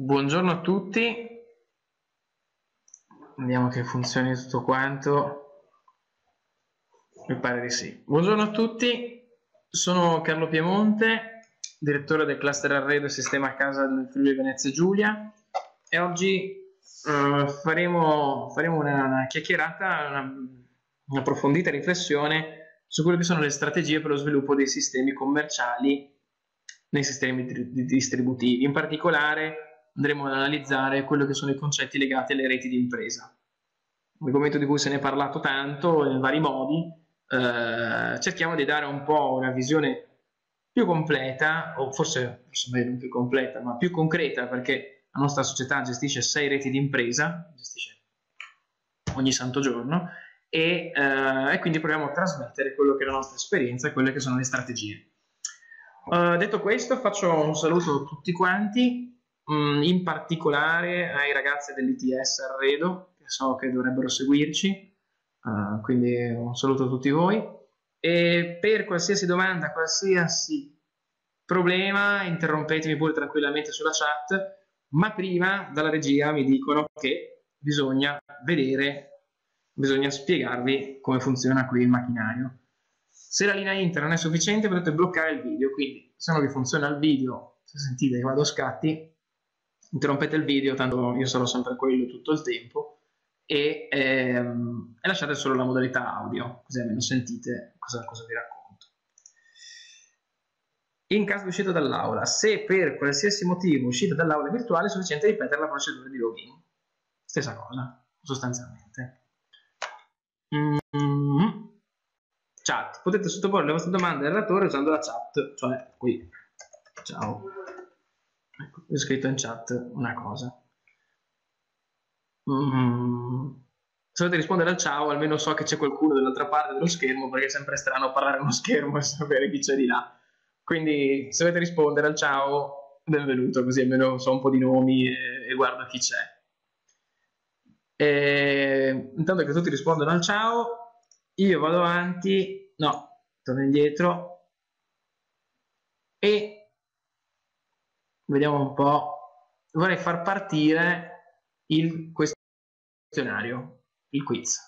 Buongiorno a tutti, vediamo che funzioni tutto quanto, mi pare di sì. Buongiorno a tutti, sono Carlo Piemonte, direttore del Cluster Arredo e Sistema a Casa del Friuli Venezia Giulia e oggi faremo una chiacchierata, una approfondita riflessione su quelle che sono le strategie per lo sviluppo dei sistemi commerciali nei sistemi distributivi. In particolare andremo ad analizzare quello che sono i concetti legati alle reti di impresa, un argomento di cui se ne è parlato tanto in vari modi. Cerchiamo di dare un po' una visione più completa, o forse non più completa, ma più concreta, perché la nostra società gestisce 6 reti di impresa, gestisce ogni santo giorno, e quindi proviamo a trasmettere quello che è la nostra esperienza e quelle che sono le strategie. Detto questo, faccio un saluto a tutti quanti, in particolare ai ragazzi dell'ITS Arredo, che so che dovrebbero seguirci, quindi un saluto a tutti voi, e per qualsiasi domanda, qualsiasi problema, interrompetemi pure tranquillamente sulla chat, ma prima dalla regia mi dicono che bisogna spiegarvi come funziona qui il macchinario. Se la linea internet non è sufficiente potete bloccare il video, quindi se non vi funziona il video, se sentite che vado a scatti, interrompete il video, tanto io sarò sempre quello tutto il tempo, e lasciate solo la modalità audio, così almeno sentite cosa vi racconto. In caso di uscita dall'aula, se per qualsiasi motivo uscite dall'aula virtuale, è sufficiente ripetere la procedura di login. Stessa cosa, sostanzialmente. Chat. Potete sottoporre le vostre domande al relatore usando la chat, cioè qui. Ciao. Ecco, ho scritto in chat una cosa. Se volete rispondere al ciao, almeno so che c'è qualcuno dall'altra parte dello schermo, perché è sempre strano parlare uno schermo e sapere chi c'è di là. Quindi se volete rispondere al ciao, benvenuto, così almeno so un po' di nomi e guardo chi c'è. Intanto che tutti rispondono al ciao, io vado avanti, no, torno indietro e vediamo un po', vorrei far partire il questionario, il quiz.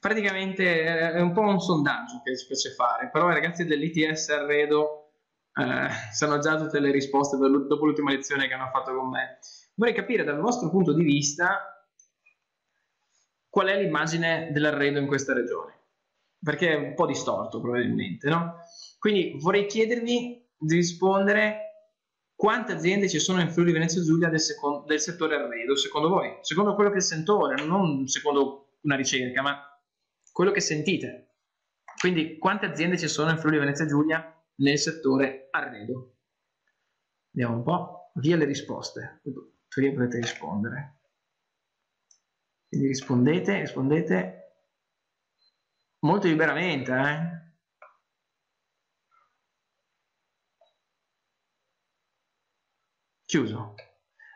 Praticamente è un po' un sondaggio che ci piace fare, però i ragazzi dell'ITS Arredo sanno già tutte le risposte dopo l'ultima lezione che hanno fatto con me. Vorrei capire dal vostro punto di vista qual è l'immagine dell'arredo in questa regione, perché è un po' distorto probabilmente, no? Quindi vorrei chiedervi di rispondere quante aziende ci sono in Friuli Venezia Giulia del settore arredo, secondo voi, secondo quello che sentite, non secondo una ricerca, ma quello che sentite. Quindi quante aziende ci sono in Friuli Venezia Giulia nel settore arredo? Vediamo un po', via le risposte, prima potete rispondere. Quindi rispondete. Molto liberamente, Chiuso.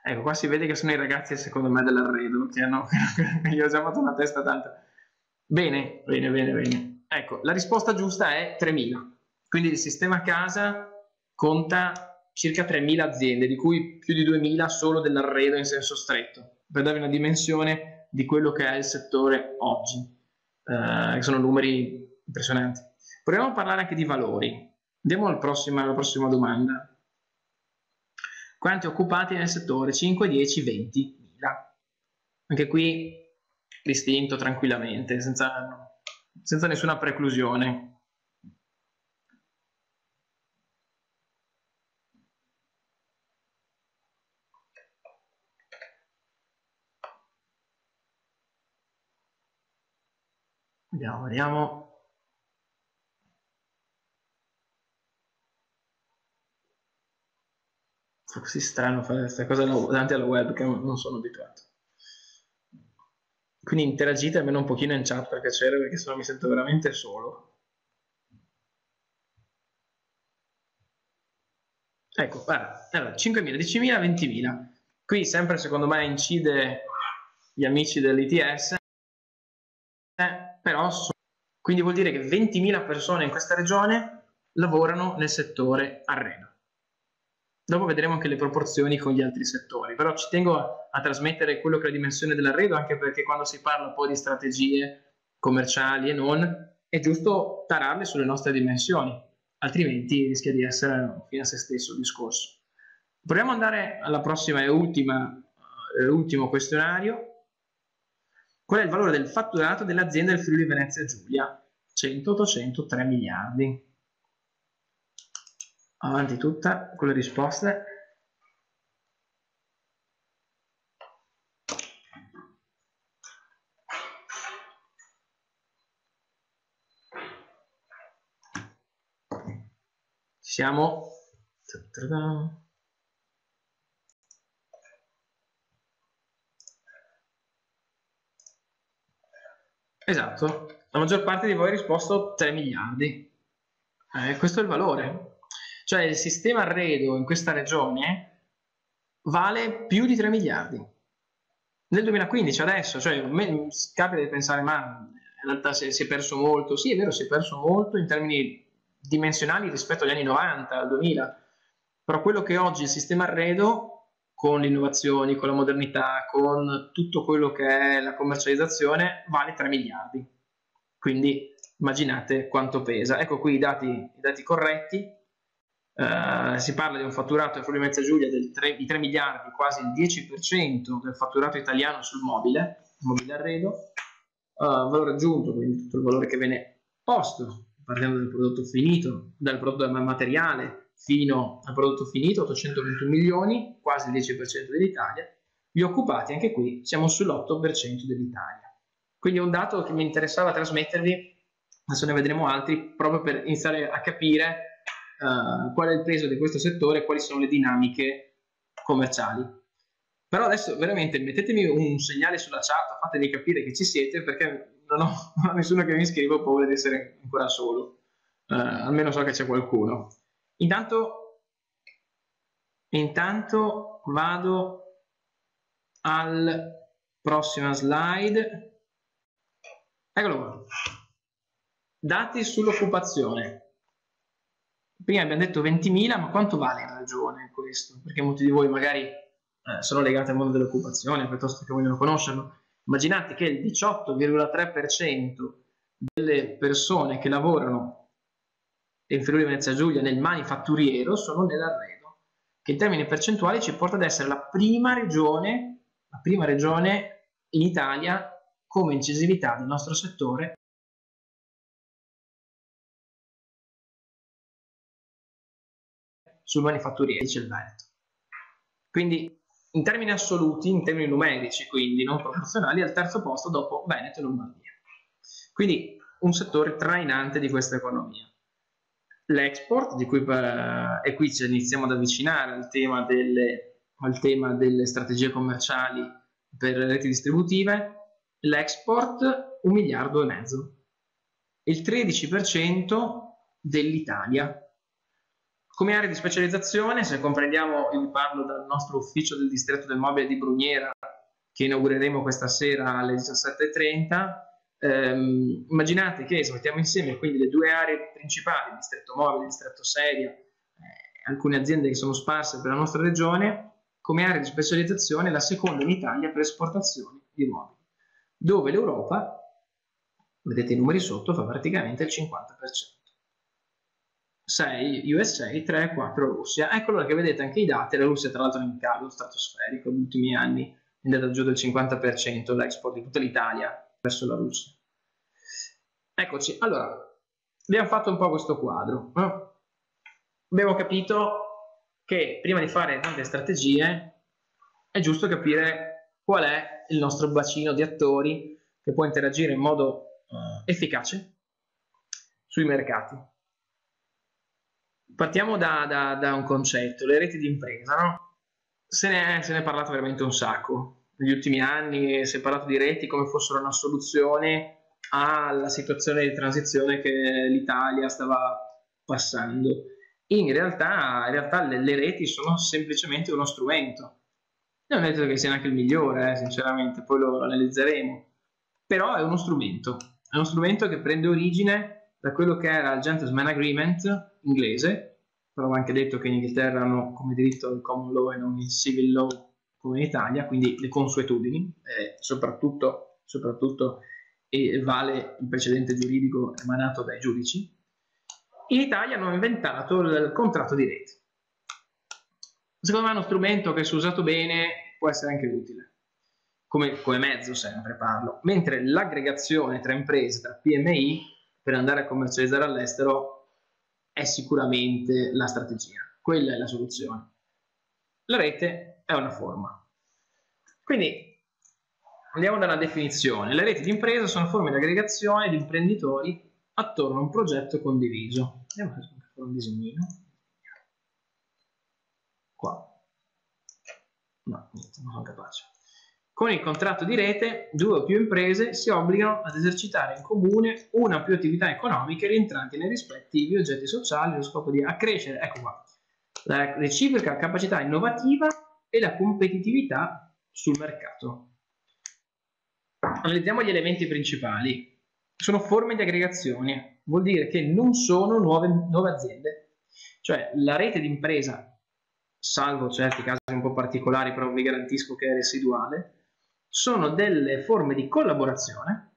Ecco, qua si vede che sono i ragazzi, secondo me, dell'arredo, che gli ho già fatto una testa tanto. Bene. Ecco, la risposta giusta è 3.000. Quindi il sistema a casa conta circa 3.000 aziende, di cui più di 2.000 solo dell'arredo in senso stretto, per darvi una dimensione di quello che è il settore oggi. Sono numeri impressionanti. Proviamo a parlare anche di valori. Andiamo alla prossima domanda. Quanti occupati nel settore? 5, 10, 20 mila. Anche qui distinto tranquillamente, senza nessuna preclusione. Vediamo. È così strano fare questa cosa davanti alla web, che non sono abituato. Quindi interagite almeno un pochino in chat, per piacere, perché sennò mi sento veramente solo. Ecco, guarda, allora, 5.000, 10.000, 20.000. Qui sempre secondo me incide gli amici dell'ITS. Quindi vuol dire che 20.000 persone in questa regione lavorano nel settore arredo. Dopo vedremo anche le proporzioni con gli altri settori, però ci tengo a trasmettere quello che è la dimensione dell'arredo, anche perché quando si parla poi di strategie commerciali e non, è giusto tararle sulle nostre dimensioni, altrimenti rischia di essere fine a se stesso il discorso. Proviamo ad andare alla prossima e ultimo questionario. Qual è il valore del fatturato dell'azienda del Friuli Venezia Giulia? 100-803 miliardi. Avanti tutta con le risposte. Ci siamo. Esatto, la maggior parte di voi ha risposto 3 miliardi. Questo è il valore. Cioè il sistema arredo in questa regione vale più di 3 miliardi. Nel 2015 adesso, cioè a me capita di pensare ma in realtà si è perso molto, sì è vero si è perso molto in termini dimensionali rispetto agli anni 90, al 2000, però quello che oggi il sistema arredo con le innovazioni, con la modernità, con tutto quello che è la commercializzazione vale 3 miliardi. Quindi immaginate quanto pesa. Ecco qui i dati corretti. Si parla di un fatturato del Friuli Venezia Giulia di 3 miliardi, quasi il 10% del fatturato italiano sul mobile arredo, valore aggiunto, quindi tutto il valore che viene posto, partendo dal prodotto finito, dal prodotto materiale fino al prodotto finito, 821 milioni, quasi il 10% dell'Italia, gli occupati anche qui siamo sull'8% dell'Italia. Quindi è un dato che mi interessava trasmettervi, adesso ne vedremo altri, proprio per iniziare a capire qual è il peso di questo settore e quali sono le dinamiche commerciali. Però adesso veramente mettetemi un segnale sulla chat, fatemi capire che ci siete, perché non ho nessuno che mi scriva, ho paura di essere ancora solo, almeno so che c'è qualcuno. Intanto vado alla prossima slide. Eccolo qua, dati sull'occupazione. Prima abbiamo detto 20.000, ma quanto vale in ragione questo? Perché molti di voi magari sono legati al mondo dell'occupazione, piuttosto che vogliono conoscerlo. Immaginate che il 18,3% delle persone che lavorano in Friuli Venezia Giulia nel manifatturiero sono nell'arredo, che in termini percentuali ci porta ad essere la prima regione in Italia come incisività del nostro settore. Sul manifatturiero c'è il Veneto. Quindi in termini assoluti, in termini numerici, quindi non proporzionali, è al terzo posto dopo Veneto e Lombardia. Quindi un settore trainante di questa economia. L'export, e qui ci iniziamo ad avvicinare al tema delle strategie commerciali per le reti distributive, l'export 1,5 miliardi, il 13% dell'Italia. Come area di specializzazione, se comprendiamo, io vi parlo dal nostro ufficio del Distretto del Mobile di Brugnera, che inaugureremo questa sera alle 17:30, immaginate che se mettiamo insieme quindi le due aree principali, il Distretto Mobile e il Distretto Sedia, alcune aziende che sono sparse per la nostra regione, come area di specializzazione la seconda in Italia per esportazioni di mobili, dove l'Europa, vedete i numeri sotto, fa praticamente il 50%. 6 USA, 3, 4 Russia. Eccolo che vedete anche i dati, la Russia tra l'altro è in calo stratosferico negli ultimi anni, è andata giù del 50% l'export di tutta l'Italia verso la Russia. Eccoci, allora, abbiamo fatto un po' questo quadro. Abbiamo capito che prima di fare tante strategie è giusto capire qual è il nostro bacino di attori che può interagire in modo efficace sui mercati. Partiamo da un concetto, le reti di impresa, no? Se ne è parlato veramente un sacco. Negli ultimi anni si è parlato di reti come fossero una soluzione alla situazione di transizione che l'Italia stava passando. In realtà le reti sono semplicemente uno strumento. Non è detto che sia neanche il migliore, sinceramente, poi lo analizzeremo. Però è uno strumento che prende origine da quello che era il Gentleman Agreement inglese, però ho anche detto che in Inghilterra hanno come diritto il common law e non il civil law come in Italia, quindi le consuetudini, soprattutto vale il precedente giuridico emanato dai giudici. In Italia hanno inventato il contratto di rete. Secondo me è uno strumento che, se usato bene, può essere anche utile, come mezzo sempre parlo, mentre l'aggregazione tra imprese, tra PMI, per andare a commercializzare all'estero è sicuramente la strategia, quella è la soluzione. La rete è una forma. Quindi andiamo dalla definizione. Le reti di impresa sono forme di aggregazione di imprenditori attorno a un progetto condiviso. Andiamo a fare un disegnino. Qua. No, niente, non sono capace. Con il contratto di rete, 2 o più imprese si obbligano ad esercitare in comune 1 o più attività economiche rientranti nei rispettivi oggetti sociali allo scopo di accrescere, ecco qua, la reciproca capacità innovativa e la competitività sul mercato. Analizziamo gli elementi principali. Sono forme di aggregazione, vuol dire che non sono nuove aziende, cioè la rete d'impresa, salvo certi casi un po' particolari, però vi garantisco che è residuale, sono delle forme di collaborazione,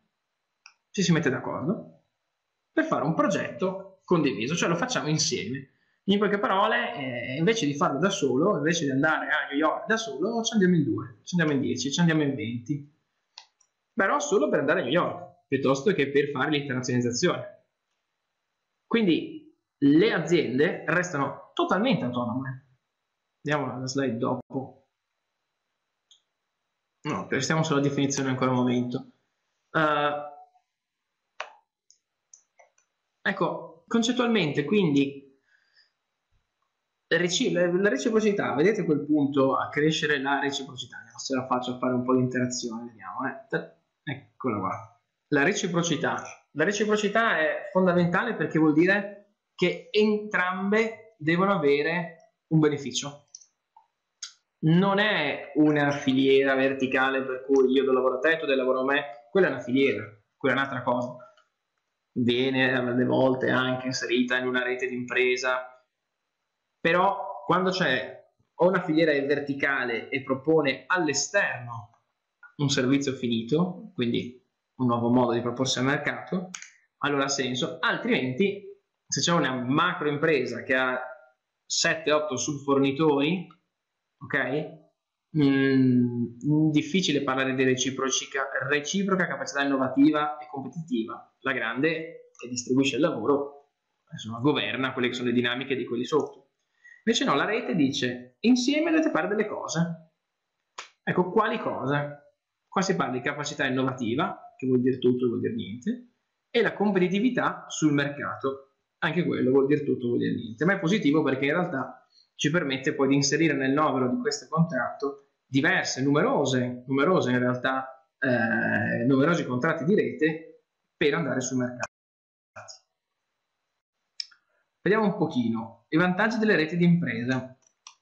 ci si mette d'accordo per fare un progetto condiviso, cioè lo facciamo insieme. In poche parole, invece di farlo da solo, invece di andare a New York da solo, ci andiamo in 2, ci andiamo in 10, ci andiamo in 20, però solo per andare a New York, piuttosto che per fare l'internazionalizzazione. Quindi le aziende restano totalmente autonome. Andiamo alla slide dopo. No, restiamo sulla definizione ancora un momento. Ecco, concettualmente quindi la reciprocità, vedete quel punto a crescere la reciprocità. Se la faccio a fare un po' di interazione, vediamo. Eccola qua. La reciprocità è fondamentale perché vuol dire che entrambe devono avere un beneficio. Non è una filiera verticale per cui io do lavoro a te, tu dai lavoro a me, quella è una filiera, quella è un'altra cosa. Viene alle volte anche inserita in una rete d'impresa, però quando c'è o una filiera è verticale e propone all'esterno un servizio finito, quindi un nuovo modo di proporsi al mercato, allora ha senso. Altrimenti, se c'è una macro impresa che ha 7-8 subfornitori, ok, difficile parlare di reciproca capacità innovativa e competitiva. La grande, che distribuisce il lavoro, insomma, governa quelle che sono le dinamiche di quelli sotto. Invece no, la rete dice insieme dovete fare delle cose. Ecco, quali cose? Qua si parla di capacità innovativa, che vuol dire tutto, vuol dire niente, e la competitività sul mercato, anche quello vuol dire tutto, vuol dire niente, ma è positivo perché in realtà ci permette poi di inserire nel novero di questo contratto diverse, numerose in realtà, numerosi contratti di rete per andare sul mercato. Vediamo un pochino i vantaggi delle reti di impresa.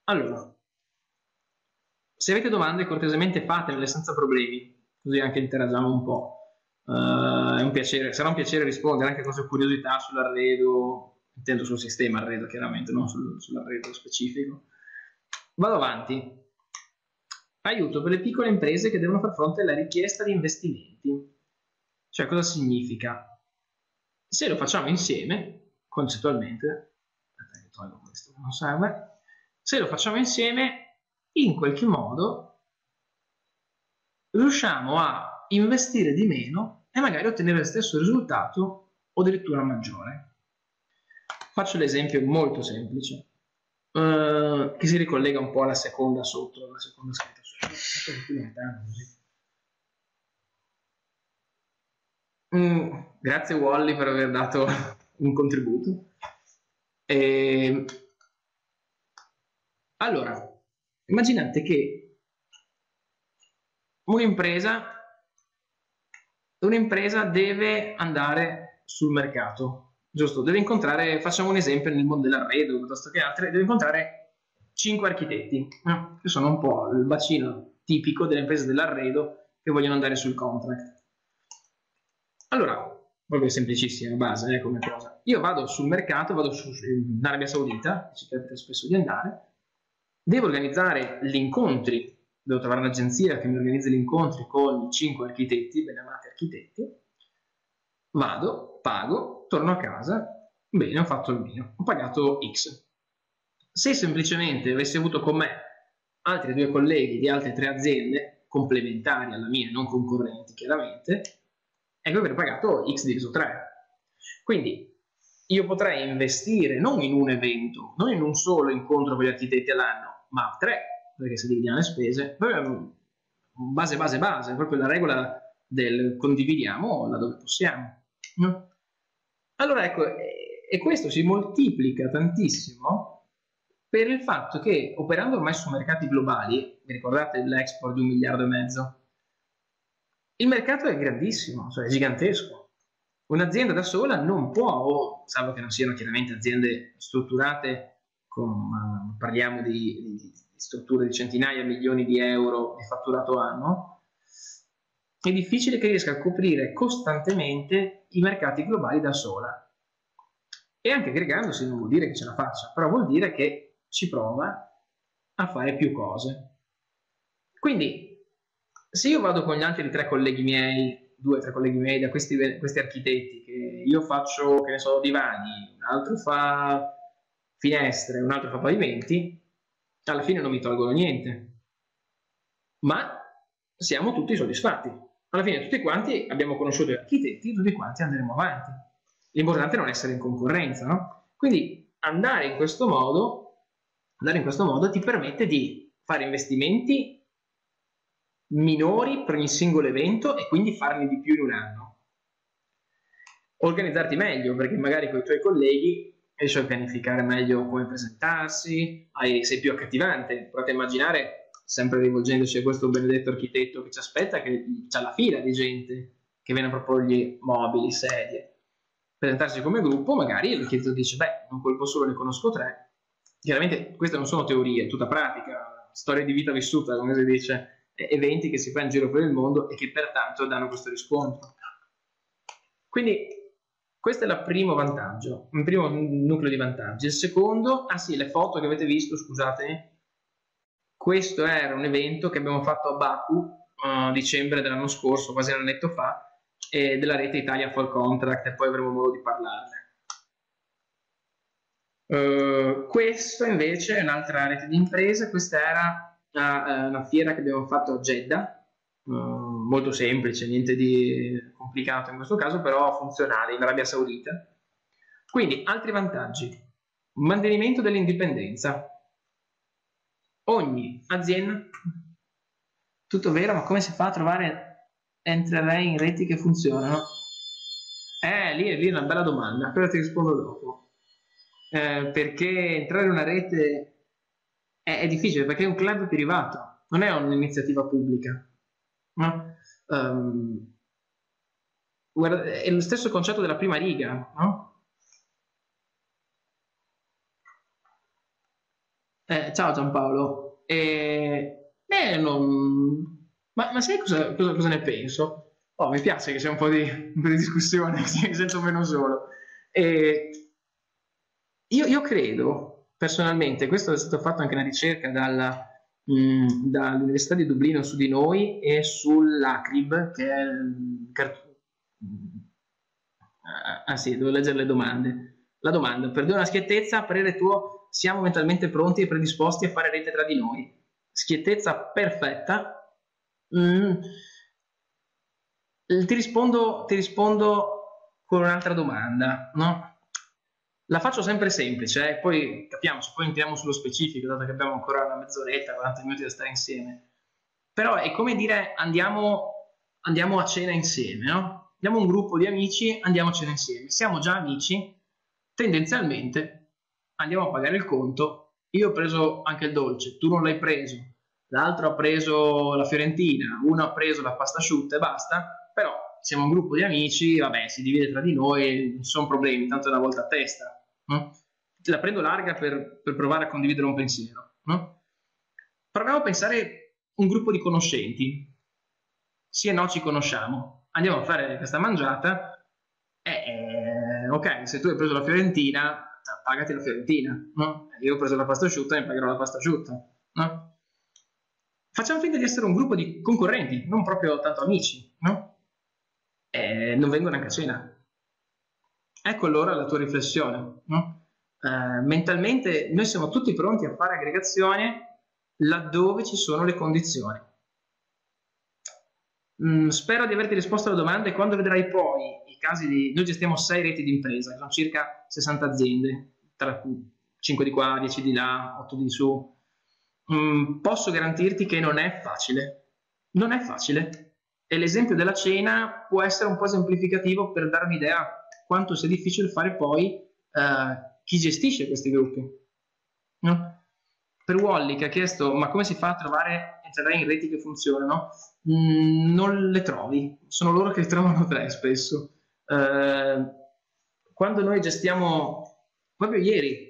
Allora, se avete domande cortesemente fatele senza problemi, così anche interagiamo un po'. È un piacere, sarà un piacere rispondere anche a queste curiosità sull'arredo, intendo sul sistema arredo chiaramente, non sull'arredo specifico. Vado avanti. Aiuto per le piccole imprese che devono far fronte alla richiesta di investimenti. Cioè, cosa significa? Se lo facciamo insieme, concettualmente, aspetta che tolgo questo che non serve, se lo facciamo insieme, in qualche modo riusciamo a investire di meno e magari ottenere lo stesso risultato o addirittura maggiore. Faccio l'esempio molto semplice che si ricollega un po' alla seconda sotto, alla seconda scritta sotto. Grazie Wally per aver dato un contributo. Allora, immaginate che un'impresa deve andare sul mercato, giusto? Deve incontrare, facciamo un esempio nel mondo dell'arredo piuttosto che altre, deve incontrare 5 architetti, che sono un po' il bacino tipico delle imprese dell'arredo che vogliono andare sul contract. Allora, proprio semplicissima base come cosa. Io vado sul mercato, vado in Arabia Saudita, ci capita spesso di andare, devo organizzare gli incontri, devo trovare un'agenzia che mi organizzi gli incontri con 5 architetti, benamati architetti, vado, pago, torno a casa, bene, ho fatto il mio, ho pagato X. Se semplicemente avessi avuto con me altri due colleghi di altre 3 aziende, complementari alla mia, non concorrenti chiaramente, ecco, avrei pagato X diviso 3. Quindi io potrei investire non in un evento, non in un solo incontro con gli architetti all'anno, ma 3, perché se dividiamo le spese, base, proprio la regola del condividiamo laddove possiamo. No? Allora ecco, e questo si moltiplica tantissimo per il fatto che, operando ormai su mercati globali, vi ricordate l'export di 1,5 miliardi, il mercato è grandissimo, cioè è gigantesco. Un'azienda da sola non può, o salvo che non siano chiaramente aziende strutturate, parliamo di strutture di centinaia di milioni di euro di fatturato anno, è difficile che riesca a coprire costantemente i mercati globali da sola. E anche aggregandosi non vuol dire che ce la faccia, però vuol dire che ci prova a fare più cose. Quindi se io vado con gli altri 3 colleghi miei, 2 o 3 colleghi miei da questi architetti, che io faccio, che ne so, divani, un altro fa finestre, un altro fa pavimenti, alla fine non mi tolgono niente, ma siamo tutti soddisfatti. Alla fine tutti quanti abbiamo conosciuto gli architetti, tutti quanti andremo avanti. L'importante è non essere in concorrenza, no? Quindi andare in questo modo ti permette di fare investimenti minori per ogni singolo evento e quindi farne di più in un anno. Organizzarti meglio, perché magari con i tuoi colleghi riesci a pianificare meglio come presentarsi, sei più accattivante. Provate a immaginare, sempre rivolgendoci a questo benedetto architetto che ci aspetta, che c'ha la fila di gente che viene a proporgli mobili, sedie. Presentarsi come gruppo, magari l'architetto dice, beh, in un colpo solo ne conosco 3. Chiaramente queste non sono teorie, è tutta pratica, storia di vita vissuta, come si dice, eventi che si fanno in giro per il mondo e che pertanto danno questo riscontro. Quindi questo è il primo vantaggio, un primo nucleo di vantaggi. Il secondo, le foto che avete visto, scusatemi, questo era un evento che abbiamo fatto a Baku a dicembre dell'anno scorso, quasi un annetto fa, della rete Italia for Contract, e poi avremo modo di parlarne. Questo invece è un'altra rete di imprese. Questa era una fiera che abbiamo fatto a Jeddah, molto semplice, niente di complicato in questo caso, però funzionale, in Arabia Saudita. Quindi altri vantaggi: mantenimento dell'indipendenza, ogni azienda, tutto vero, ma come si fa a trovare entrerei in reti che funzionano? Lì è una bella domanda, però ti rispondo dopo. Perché entrare in una rete è difficile, perché è un club privato, non è un'iniziativa pubblica, no? Guarda, è lo stesso concetto della prima riga, no? Ciao Giampaolo, ma sai cosa ne penso? Oh, mi piace che c'è un po' di discussione, mi sento meno solo. Io credo, personalmente, questo è stato fatto anche una ricerca dall'Università di Dublino su di noi e sull'ACRIB, che è devo leggere le domande. La domanda, per dare una schiettezza, a parere tuo, siamo mentalmente pronti e predisposti a fare rete tra di noi? Schiettezza perfetta. Ti rispondo con un'altra domanda, no? La faccio sempre semplice, poi capiamoci, poi entriamo sullo specifico, dato che abbiamo ancora una mezz'oretta, 40 minuti da stare insieme. Però è come dire, andiamo a cena insieme, no? Abbiamo un gruppo di amici, andiamo a cena insieme. Siamo già amici, tendenzialmente andiamo a pagare il conto. Io ho preso anche il dolce, tu non l'hai preso, l'altro ha preso la fiorentina, uno ha preso la pasta asciutta e basta, però siamo un gruppo di amici, vabbè, si divide tra di noi, non ci sono problemi, tanto è una volta a testa. No? La prendo larga per provare a condividere un pensiero, no? Proviamo a pensare un gruppo di conoscenti, sì e no, ci conosciamo, andiamo a fare questa mangiata, ok, se tu hai preso la fiorentina, pagati la fiorentina, no? Io ho preso la pasta asciutta e mi pagherò la pasta asciutta, no? Facciamo finta di essere un gruppo di concorrenti, non proprio tanto amici, no? E non vengono anche a cena. Ecco allora la tua riflessione, no? Mentalmente noi siamo tutti pronti a fare aggregazione laddove ci sono le condizioni. Spero di averti risposto alla domanda, e quando vedrai poi i casi di... Noi gestiamo 6 reti di impresa, sono circa 60 aziende, tra cui 5 di qua, 10 di là, 8 di su. Posso garantirti che non è facile, non è facile, e l'esempio della cena può essere un po' esemplificativo per dare un'idea quanto sia difficile fare poi chi gestisce questi gruppi, no? Per Wally, che ha chiesto ma come si fa a trovare, entrare in reti che funzionano, non le trovi, sono loro che trovano te spesso. Quando noi gestiamo, proprio ieri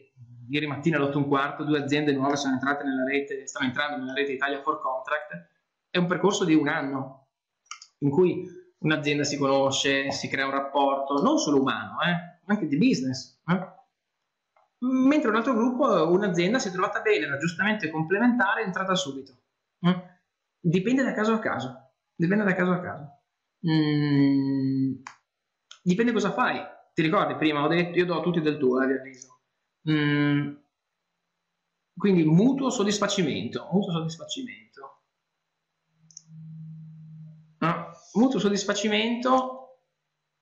mattina all'8:15, 2 aziende nuove sono entrate nella rete, stanno entrando nella rete Italia for Contract. È un percorso di un anno in cui un'azienda si conosce, si crea un rapporto, non solo umano, anche di business, mentre un altro gruppo, un'azienda si è trovata bene, era giustamente complementare, è entrata subito. Dipende da caso a caso, dipende da caso a caso. Dipende cosa fai. Ti ricordi prima, ho detto, io do a tutti del tuo, vi avviso. Quindi mutuo soddisfacimento, mutuo soddisfacimento. No? Mutuo soddisfacimento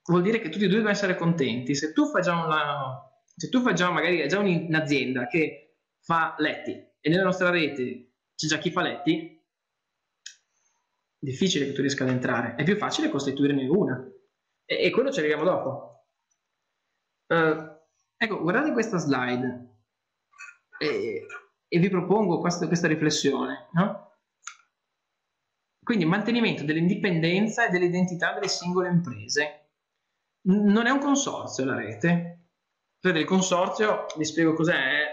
vuol dire che tutti e due devono essere contenti. Se tu fai già una... Se tu fai già, magari hai già un'azienda che fa letti, e nella nostra rete c'è già chi fa letti, difficile che tu riesca ad entrare, è più facile costituirne una, e quello ci arriviamo dopo. Ecco, guardate questa slide e vi propongo questa riflessione, no? Quindi mantenimento dell'indipendenza e dell'identità delle singole imprese. Non è un consorzio la rete. Del consorzio, vi spiego cos'è.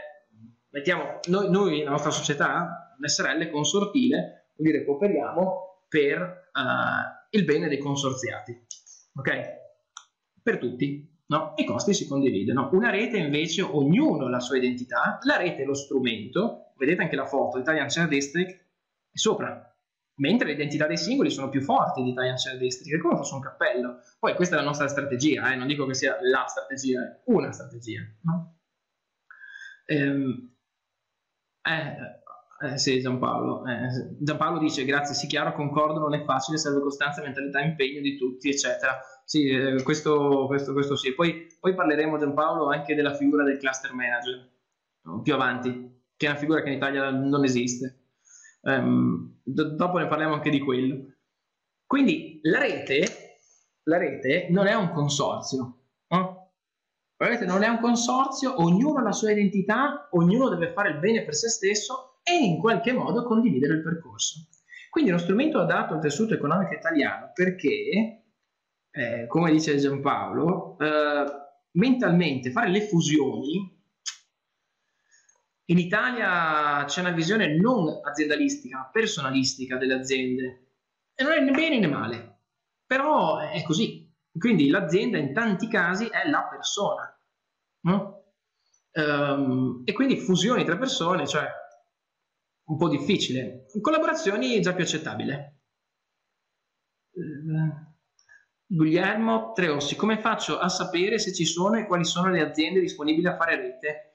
Mettiamo noi, la nostra società, l'SRL consortile, vuol dire che operiamo per il bene dei consorziati, ok? Per tutti, no? I costi si condividono. Una rete invece, ognuno ha la sua identità, la rete è lo strumento, vedete anche la foto, Italian Ceristic è sopra, mentre le identità dei singoli sono più forti di Italian Ceristic, è come fosse un cappello. Poi questa è la nostra strategia, non dico che sia la strategia, è una strategia, no? Sì, Giampaolo. Giampaolo dice, grazie, sì, chiaro, concordo, non è facile, serve costanza, mentalità, impegno di tutti, eccetera. Sì, questo sì. Poi parleremo, Giampaolo, anche della figura del cluster manager, più avanti, che è una figura che in Italia non esiste. Dopo ne parliamo anche di quello. Quindi la rete non è un consorzio, no? La rete non è un consorzio, ognuno ha la sua identità, ognuno deve fare il bene per se stesso e in qualche modo condividere il percorso. Quindi è uno strumento adatto al tessuto economico italiano perché, come dice Giampaolo, mentalmente fare le fusioni. In Italia c'è una visione non aziendalistica, ma personalistica delle aziende, e non è né bene né male, però è così. Quindi l'azienda in tanti casi è la persona, no? E quindi fusioni tra persone, cioè un po' difficile, collaborazioni già più accettabile. Guglielmo Treossi, come faccio a sapere se ci sono e quali sono le aziende disponibili a fare rete?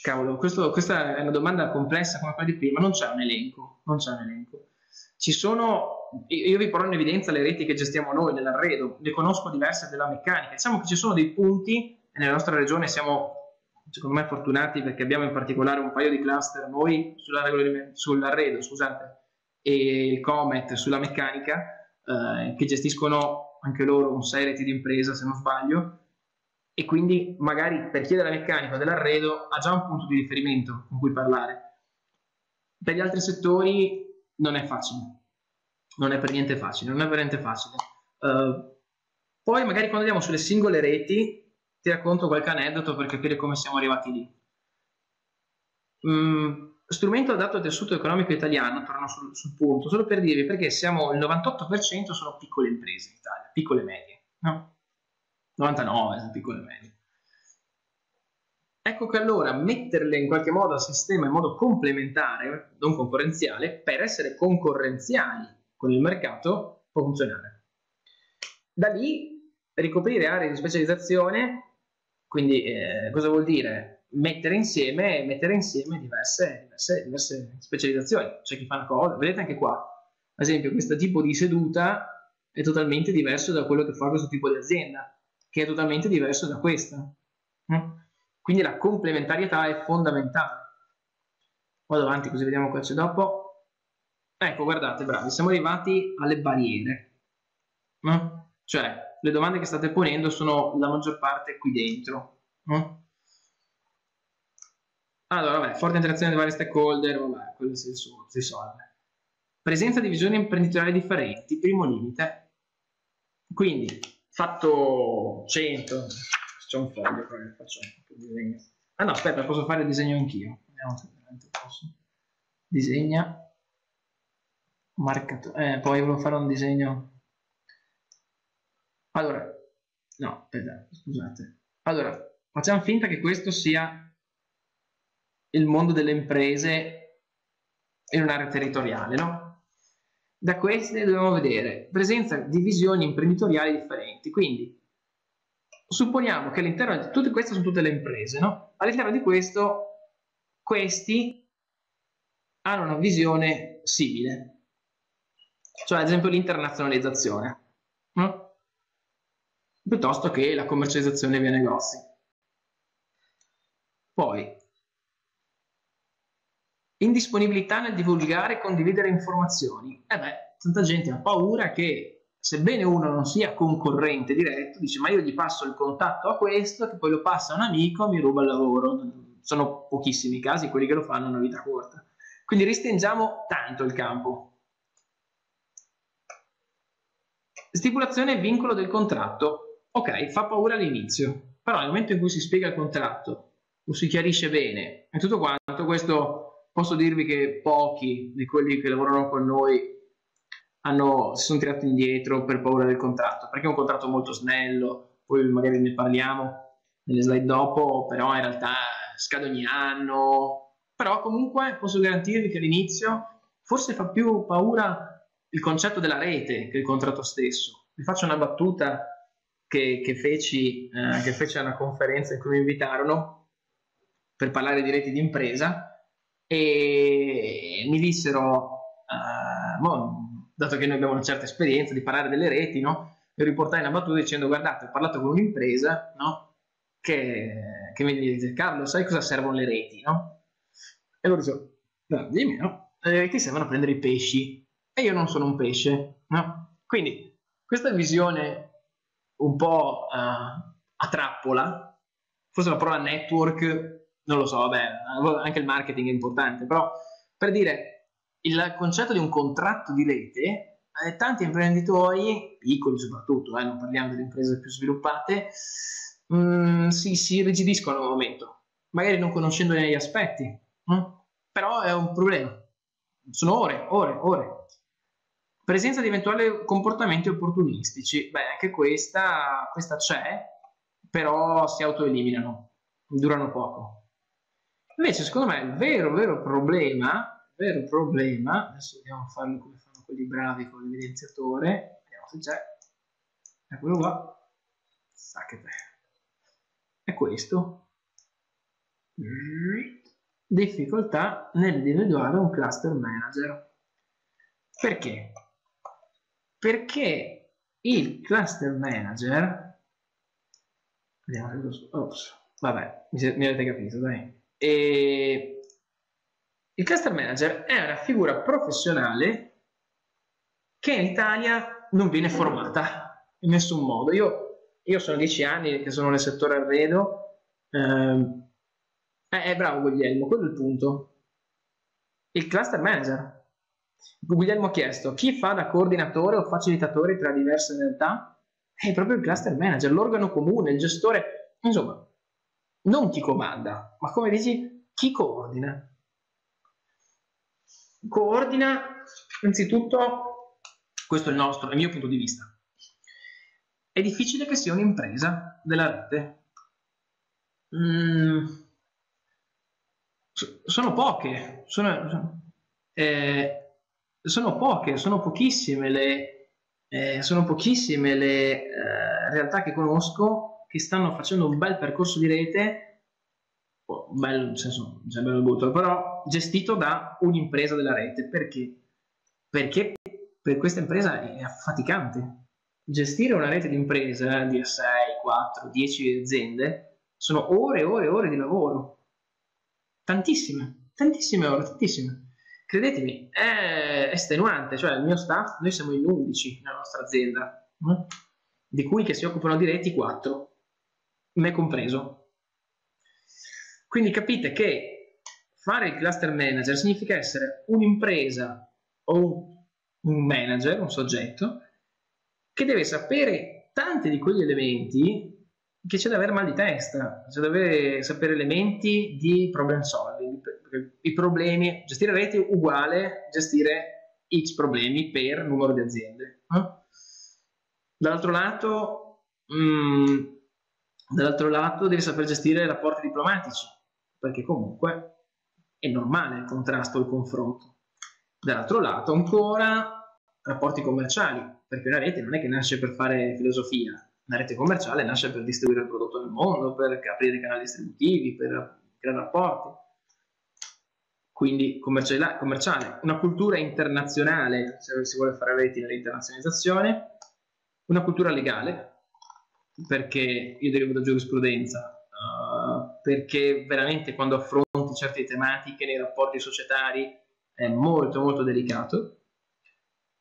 Cavolo, questa è una domanda complessa come quella di prima. Non c'è un elenco, non c'è un elenco. Ci sono, io vi porrò in evidenza le reti che gestiamo noi nell'arredo, le conosco diverse della meccanica. Diciamo che ci sono dei punti, e nella nostra regione siamo secondo me fortunati perché abbiamo in particolare un paio di cluster noi sull'arredo, scusate, e il Comet sulla meccanica, che gestiscono anche loro un 6 reti di impresa se non sbaglio, e quindi magari per chi è della meccanica dell'arredo ha già un punto di riferimento con cui parlare. Per gli altri settori non è facile, non è per niente facile, non è per niente facile. Poi magari quando andiamo sulle singole reti ti racconto qualche aneddoto per capire come siamo arrivati lì. strumento adatto al tessuto economico italiano, torno sul punto, solo per dirvi perché siamo il 98% sono piccole imprese in Italia, piccole e medie, no? 99 sono piccole e medie. Ecco che allora metterle in qualche modo al sistema in modo complementare, non concorrenziale, per essere concorrenziali con il mercato può funzionare. Da lì ricoprire aree di specializzazione, quindi cosa vuol dire? Mettere insieme diverse specializzazioni. C'è chi fa una cosa, vedete anche qua, ad esempio questo tipo di seduta è totalmente diverso da quello che fa questo tipo di azienda, che è totalmente diverso da questa. Quindi la complementarietà è fondamentale. Vado avanti così vediamo cosa c'è dopo. Ecco, guardate, bravi, siamo arrivati alle barriere. Cioè, le domande che state ponendo sono la maggior parte qui dentro. Allora, vabbè, forte interazione dei vari stakeholder, vabbè, quello si risolve. Presenza di visioni imprenditoriali differenti, primo limite. Quindi, fatto 100... C'è un foglio, però faccio un disegno. Ah no, aspetta, posso fare il disegno anch'io. Vediamo se veramente posso. Disegna. Marcatore. Poi volevo fare un disegno. Allora, no, aspetta, scusate. Allora, facciamo finta che questo sia il mondo delle imprese in un'area territoriale, no? Da queste dobbiamo vedere presenza di visioni imprenditoriali differenti, quindi supponiamo che all'interno di tutte queste sono tutte le imprese, no? All'interno di questo, questi hanno una visione simile, cioè ad esempio l'internazionalizzazione, no? Piuttosto che la commercializzazione via negozi. Poi, indisponibilità nel divulgare e condividere informazioni. Tanta gente ha paura che, sebbene uno non sia concorrente diretto, dice ma io gli passo il contatto a questo che poi lo passa a un amico e mi ruba il lavoro. Sono pochissimi i casi quelli che lo fanno una vita corta, quindi restringiamo tanto il campo. Stipulazione e vincolo del contratto. Ok, fa paura all'inizio, però nel momento in cui si spiega il contratto lo si chiarisce bene e tutto quanto, questo posso dirvi che pochi di quelli che lavorano con noi si sono tirati indietro per paura del contratto, perché è un contratto molto snello, poi magari ne parliamo nelle slide dopo, però in realtà scade ogni anno. Però comunque posso garantirvi che all'inizio forse fa più paura il concetto della rete che il contratto stesso. Vi faccio una battuta che feci a una conferenza in cui mi invitarono per parlare di reti d'impresa e mi dissero dato che noi abbiamo una certa esperienza di parlare delle reti, no? E riportai una battuta dicendo guardate, ho parlato con un'impresa, no? che mi dice Carlo, sai cosa servono le reti, no? E loro dicono, dimmi, no? Le reti servono a prendere i pesci e io non sono un pesce, no? Quindi questa visione un po' a trappola, forse la parola network, non lo so, vabbè, anche il marketing è importante, però per dire il concetto di un contratto di rete, tanti imprenditori, piccoli soprattutto, non parliamo delle imprese più sviluppate, si irrigidiscono al momento, magari non conoscendone gli aspetti, però è un problema, sono ore. Presenza di eventuali comportamenti opportunistici, anche questa c'è, però si autoeliminano, durano poco. Invece secondo me il vero problema, adesso dobbiamo farlo come fanno quelli bravi con l'evidenziatore, vediamo se c'è, eccolo qua, è questo, difficoltà nell'individuare un cluster manager. Perché? Perché il cluster manager, vediamo se mi avete capito, dai. Il cluster manager è una figura professionale che in Italia non viene formata in nessun modo. Io sono 10 anni che sono nel settore arredo. Bravo Guglielmo, quello è il punto. Il cluster manager. Guglielmo ha chiesto chi fa da coordinatore o facilitatore tra diverse realtà? È proprio il cluster manager, l'organo comune, il gestore. Insomma, non chi comanda, ma come dici, chi coordina. coordina innanzitutto, questo è il nostro, è il mio punto di vista, è difficile che sia un'impresa della rete. Sono poche, sono pochissime le, realtà che conosco che stanno facendo un bel percorso di rete, bello, nel senso, già bello brutto, però gestito da un'impresa della rete. Perché? Perché per questa impresa è affaticante. Gestire una rete di impresa di 6, 4, 10 aziende sono ore e ore e ore di lavoro. Tantissime, tantissime ore, tantissime. Credetemi, è estenuante. Cioè, il mio staff, noi siamo in 11 nella nostra azienda, di cui che si occupano di reti 4, me compreso. Quindi capite che fare il cluster manager significa essere un'impresa o un manager, un soggetto, che deve sapere tanti di quegli elementi che c'è da avere mal di testa, c'è da avere, sapere elementi di problem solving, i problemi, gestire reti uguale gestire x problemi per numero di aziende. Dall'altro lato, devi saper gestire rapporti diplomatici, perché comunque è normale il contrasto e il confronto. Dall'altro lato ancora rapporti commerciali, perché una rete non è che nasce per fare filosofia, una rete commerciale nasce per distribuire il prodotto nel mondo, per aprire canali distributivi, per creare rapporti. Quindi commerciale, una cultura internazionale, se si vuole fare reti nell'internazionalizzazione, una cultura legale, perché io derivo da giurisprudenza, perché veramente quando affronti certe tematiche nei rapporti societari è molto molto delicato.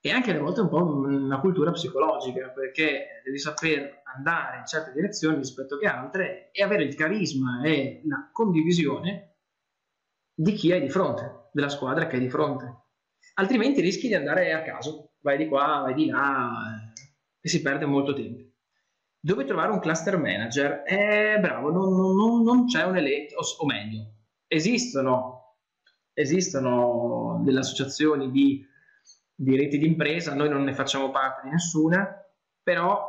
E anche alle volte un po' una cultura psicologica, perché devi saper andare in certe direzioni rispetto che altre e avere il carisma e la condivisione di chi hai di fronte, della squadra che hai di fronte. Altrimenti rischi di andare a caso, vai di qua, vai di là e si perde molto tempo. Dove trovare un cluster manager? Bravo, non c'è un elenco, o meglio, esistono delle associazioni di reti d'impresa, noi non ne facciamo parte di nessuna, però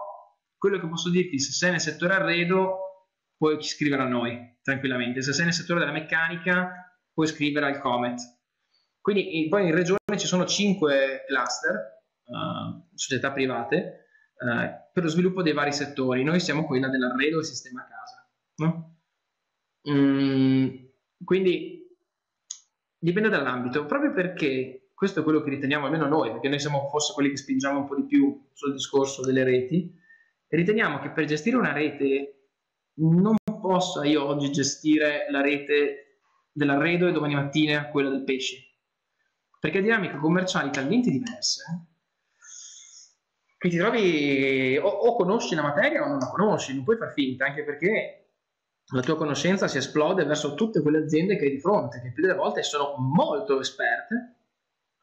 quello che posso dirti, se sei nel settore arredo puoi scrivere a noi tranquillamente, se sei nel settore della meccanica puoi scrivere al Comet. Quindi poi in regione ci sono 5 cluster, società private, per lo sviluppo dei vari settori. Noi siamo quella dell'arredo e sistema a casa, no? Quindi dipende dall'ambito, proprio perché questo è quello che riteniamo, almeno noi, perché noi siamo forse quelli che spingiamo un po' di più sul discorso delle reti, e riteniamo che per gestire una rete non possa io oggi gestire la rete dell'arredo e domani mattina quella del pesce, perché dinamiche commerciali talmente diverse che ti trovi o conosci la materia o non la conosci, non puoi far finta, anche perché la tua conoscenza si esplode verso tutte quelle aziende che hai di fronte, che più delle volte sono molto esperte,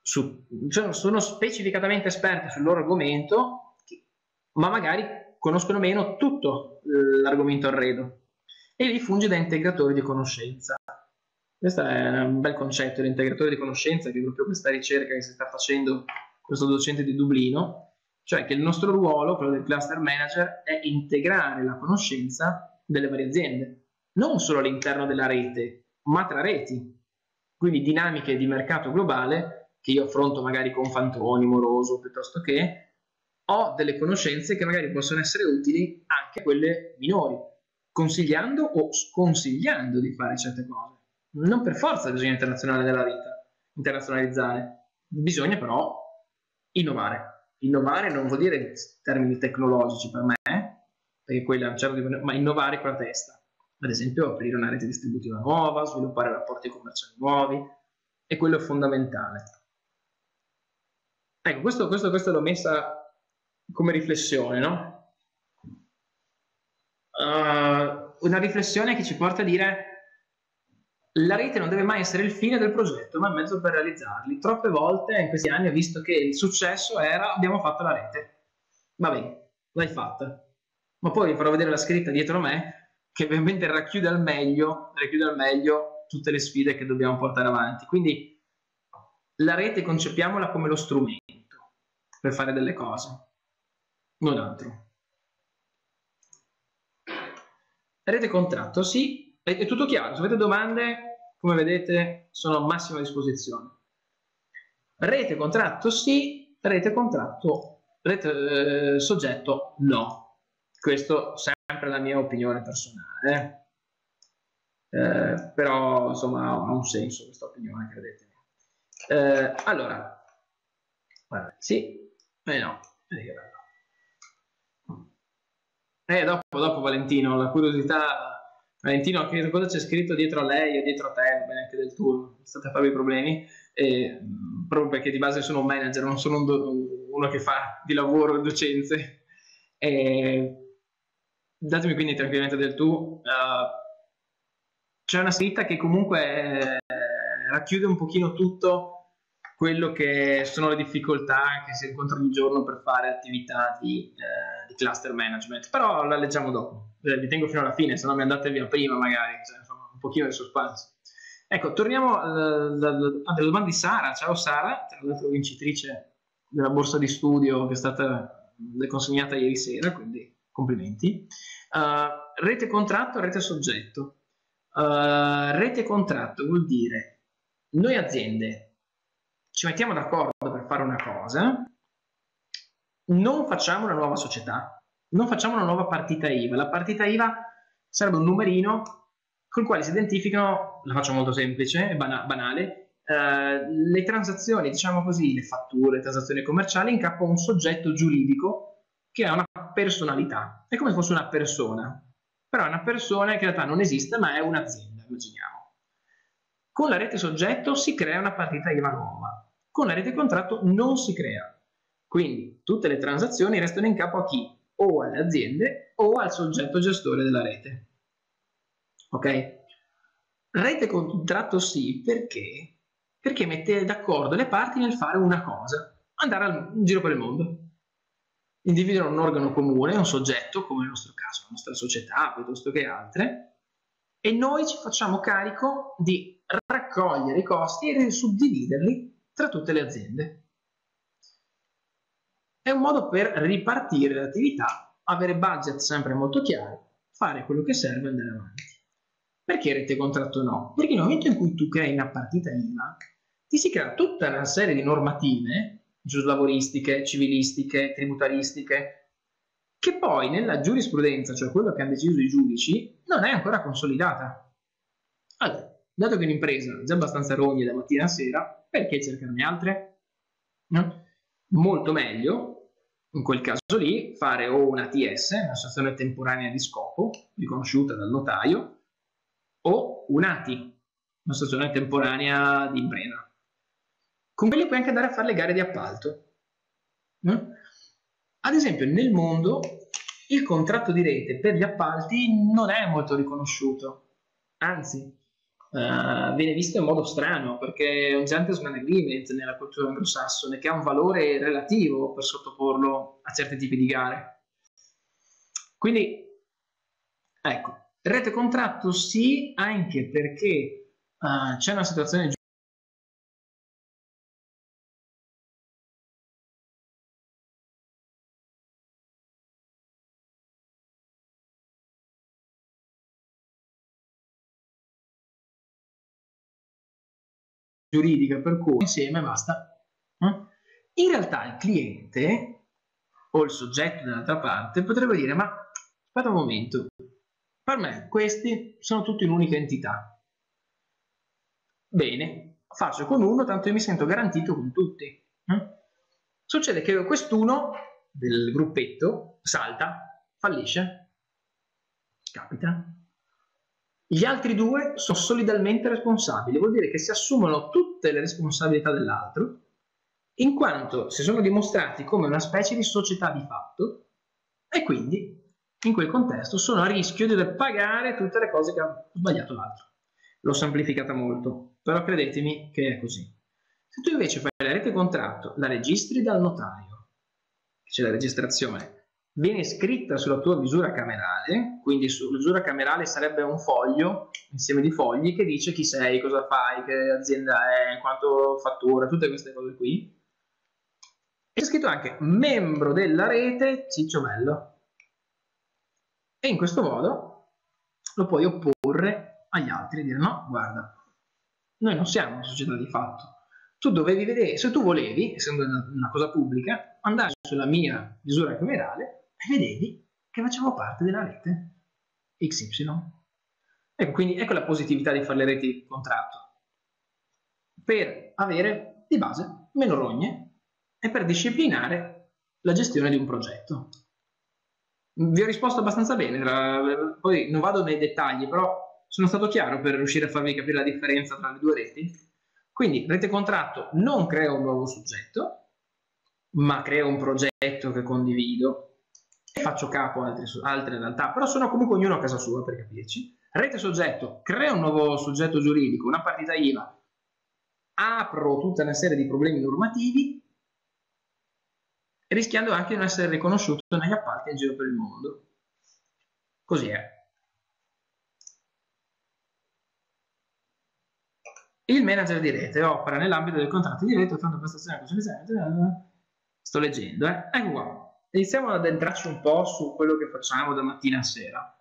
sono specificatamente esperte sul loro argomento, ma magari conoscono meno tutto l'argomento arredo, e lì funge da integratore di conoscenza. Questo è un bel concetto, l'integratore di conoscenza, che è proprio questa ricerca che si sta facendo questo docente di Dublino, cioè che il nostro ruolo, quello del cluster manager, è integrare la conoscenza delle varie aziende, non solo all'interno della rete, ma tra reti, quindi dinamiche di mercato globale che io affronto magari con Fantoni, Moroso, piuttosto che ho delle conoscenze che magari possono essere utili anche a quelle minori, consigliando o sconsigliando di fare certe cose. Non per forza bisogna internazionalizzare, bisogna però innovare. Innovare non vuol dire in termini tecnologici per me, perché quello è un certo tipo, ma innovare con la testa. Ad esempio aprire una rete distributiva nuova, sviluppare rapporti commerciali nuovi, e quello è fondamentale. Ecco, questo l'ho messa come riflessione, no? Una riflessione che ci porta a dire: la rete non deve mai essere il fine del progetto, ma il mezzo per realizzarli. Troppe volte in questi anni ho visto che il successo era: abbiamo fatto la rete, va bene, l'hai fatta, ma poi vi farò vedere la scritta dietro me che ovviamente racchiude al meglio tutte le sfide che dobbiamo portare avanti. Quindi la rete concepiamola come lo strumento per fare delle cose, non altro. Rete contratto, sì, è tutto chiaro. Se avete domande, come vedete, sono a massima disposizione. Rete contratto, sì, rete contratto, rete soggetto, no. Questo sempre la mia opinione personale. Però, insomma, ha un senso questa opinione, credetemi. Allora, guarda, sì, no, vedi che bello. Dopo Valentino, la curiosità, Valentino, che cosa c'è scritto dietro a lei e dietro a te, non è neanche del tuo, state a farvi problemi, proprio perché di base sono un manager, non sono uno che fa di lavoro docenze. Datemi quindi tranquillamente del tu. C'è una scritta che comunque racchiude un pochino tutto quello che sono le difficoltà che si incontrano ogni giorno per fare attività di cluster management, però la leggiamo dopo, vi tengo fino alla fine, se no mi andate via prima magari, cioè, insomma, un pochino di suspense. Ecco, torniamo alla domanda di Sara. Ciao Sara, tra l'altro vincitrice della borsa di studio che è stata consegnata ieri sera, quindi complimenti. Rete contratto, rete soggetto. Rete contratto vuol dire noi aziende ci mettiamo d'accordo per fare una cosa, non facciamo una nuova società, non facciamo una nuova partita IVA. La partita IVA sarebbe un numerino col quale si identificano, la faccio molto semplice e banale, le transazioni, diciamo così, le fatture, le transazioni commerciali in capo a un soggetto giuridico che ha una personalità, è come se fosse una persona, però è una persona che in realtà non esiste, ma è un'azienda, immaginiamo. Con la rete soggetto si crea una partita IVA nuova, con la rete contratto non si crea. Quindi tutte le transazioni restano in capo a chi? O alle aziende o al soggetto gestore della rete. Ok? Rete contratto sì, perché? Perché mette d'accordo le parti nel fare una cosa, andare in giro per il mondo. Individuano un organo comune, un soggetto, come nel nostro caso, la nostra società, piuttosto che altre, e noi ci facciamo carico di raccogliere i costi e suddividerli tra tutte le aziende. È un modo per ripartire l'attività, avere budget sempre molto chiari, fare quello che serve e andare avanti. Perché rete contratto no? Perché nel momento in cui tu crei una partita IVA, ti si crea tutta una serie di normative giuslavoristiche, civilistiche, tributaristiche, che poi nella giurisprudenza, cioè quello che hanno deciso i giudici, non è ancora consolidata. Allora, dato che un'impresa è già abbastanza rogna da mattina a sera, perché cercarne altre? No? Molto meglio, in quel caso lì, fare o una TS, un'associazione temporanea di scopo, riconosciuta dal notaio, o un'ATI, un'associazione temporanea di impresa. Con quelli puoi anche andare a fare le gare di appalto. Ad esempio, nel mondo il contratto di rete per gli appalti non è molto riconosciuto, anzi viene visto in modo strano, perché è un gentleman agreement nella cultura anglosassone che ha un valore relativo per sottoporlo a certi tipi di gare. Quindi ecco, rete contratto sì, anche perché c'è una situazione giuridica, per cui insieme basta. In realtà il cliente o il soggetto dall'altra parte potrebbe dire: ma aspetta un momento, per me questi sono tutti un'unica entità, bene, faccio con uno, tanto io mi sento garantito con tutti. Succede che quest'uno del gruppetto salta, fallisce, capita. Gli altri due sono solidalmente responsabili, vuol dire che si assumono tutte le responsabilità dell'altro, in quanto si sono dimostrati come una specie di società di fatto e quindi in quel contesto sono a rischio di dover pagare tutte le cose che ha sbagliato l'altro. L'ho semplificata molto, però credetemi che è così. Se tu invece fai la rete contratto, la registri dal notaio, c'è la registrazione viene scritta sulla tua misura camerale, quindi sulla misura camerale sarebbe un foglio, insieme di fogli, che dice chi sei, cosa fai, che azienda è, quanto fattura, tutte queste cose qui. E c'è scritto anche membro della rete Cicciobello. E in questo modo lo puoi opporre agli altri e dire no, guarda, noi non siamo una società di fatto. Tu dovevi vedere, se tu volevi, essendo una cosa pubblica, andare sulla mia misura camerale e vedevi che facevo parte della rete XY. Ecco, quindi ecco la positività di fare le reti di contratto. Per avere di base meno rogne e per disciplinare la gestione di un progetto. Vi ho risposto abbastanza bene, poi non vado nei dettagli, però sono stato chiaro per riuscire a farvi capire la differenza tra le due reti. Quindi rete contratto non crea un nuovo soggetto, ma crea un progetto che condivido e faccio capo a altre realtà, però sono comunque ognuno a casa sua, per capirci. Rete soggetto crea un nuovo soggetto giuridico, una partita IVA, apro tutta una serie di problemi normativi, rischiando anche di non essere riconosciuto negli appalti in giro per il mondo. Così è. Il manager di rete opera nell'ambito del contratto di rete, offrendo prestazioni consulenziali. Sto leggendo, Ecco qua. Iniziamo ad addentrarci un po' su quello che facciamo da mattina a sera.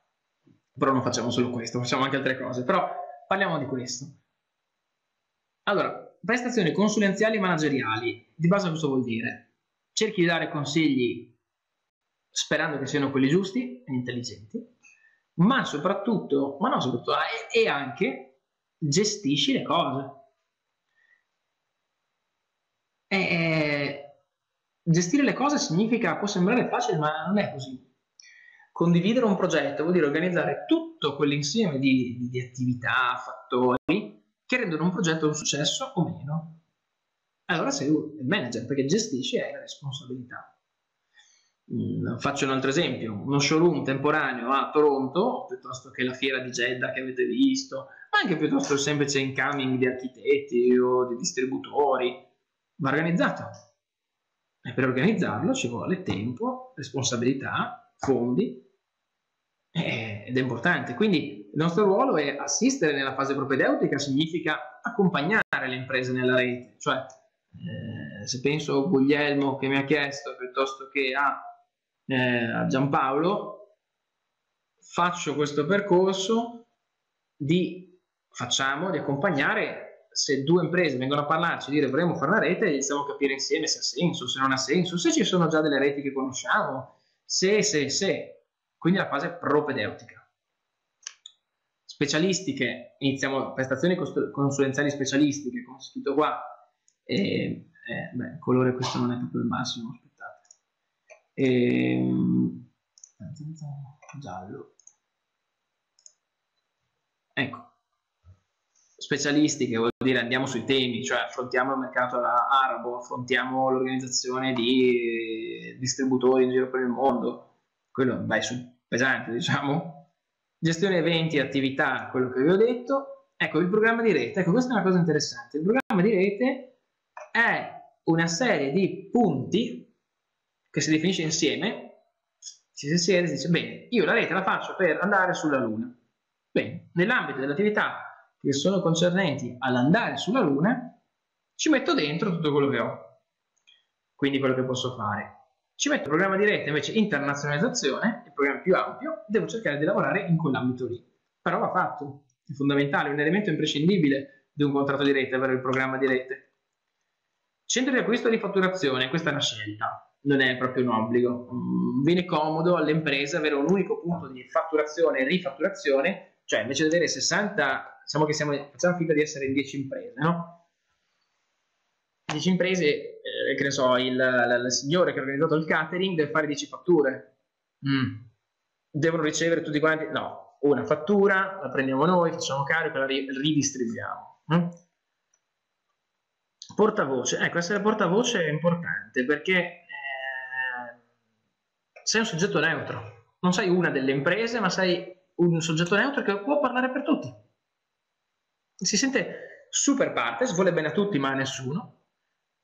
Però non facciamo solo questo, facciamo anche altre cose. Però parliamo di questo. Allora, prestazioni consulenziali e manageriali. Di base cosa vuol dire? Cerchi di dare consigli sperando che siano quelli giusti e intelligenti, ma soprattutto, e anche gestisci le cose. Gestire le cose significa, può sembrare facile, ma non è così. Condividere un progetto vuol dire organizzare tutto quell'insieme di attività, fattori che rendono un progetto un successo o meno. Allora sei il manager, perché gestisci è la responsabilità. Faccio un altro esempio, uno showroom temporaneo a Toronto, piuttosto che la fiera di Jeddah che avete visto, ma anche piuttosto il semplice incoming di architetti o di distributori, va organizzato. E per organizzarlo ci vuole tempo, responsabilità, fondi, ed è importante. Quindi il nostro ruolo è assistere nella fase propedeutica, significa accompagnare le imprese nella rete, cioè se penso a Guglielmo che mi ha chiesto, piuttosto che a Giampaolo, faccio questo percorso di accompagnare. Se due imprese vengono a parlarci e dire vorremmo fare una rete, iniziamo a capire insieme se ha senso, se non ha senso, se ci sono già delle reti che conosciamo, se. Quindi la fase propedeutica. Specialistiche, iniziamo prestazioni consulenziali specialistiche, come scritto qua. Beh, colore questo non è proprio il massimo, aspettate. Giallo. Ecco. Specialistiche vuol dire andiamo sui temi, cioè affrontiamo il mercato arabo, affrontiamo l'organizzazione di distributori in giro per il mondo. Quello vai su pesante, diciamo. Gestione eventi e attività, quello che vi ho detto. Ecco, il programma di rete. Ecco, questa è una cosa interessante. Il programma di rete è una serie di punti che si definisce insieme. Ci si siede e si dice bene, io la rete la faccio per andare sulla Luna. Bene, nell'ambito delle attività che sono concernenti all'andare sulla Luna ci metto dentro tutto quello che ho, quindi quello che posso fare. Ci metto il programma di rete invece internazionalizzazione, il programma più ampio, devo cercare di lavorare in quell'ambito lì, però va fatto, è fondamentale, è un elemento imprescindibile di un contratto di rete, avere il programma di rete. Centro di acquisto e di fatturazione, questa è una scelta, non è proprio un obbligo. Viene comodo alle imprese avere un unico punto di fatturazione e rifatturazione, cioè invece di avere 60, diciamo che facciamo finta di essere in 10 imprese, no? 10 imprese, che ne so, il signore che ha organizzato il catering deve fare 10 fatture. Devono ricevere tutti quanti? No, una fattura, la prendiamo noi, facciamo carico e la ridistribuiamo. Portavoce, ecco, essere portavoce è importante perché sei un soggetto neutro, non sei una delle imprese, ma sei un soggetto neutro che può parlare per tutti. Si sente super partes, vuole bene a tutti ma a nessuno,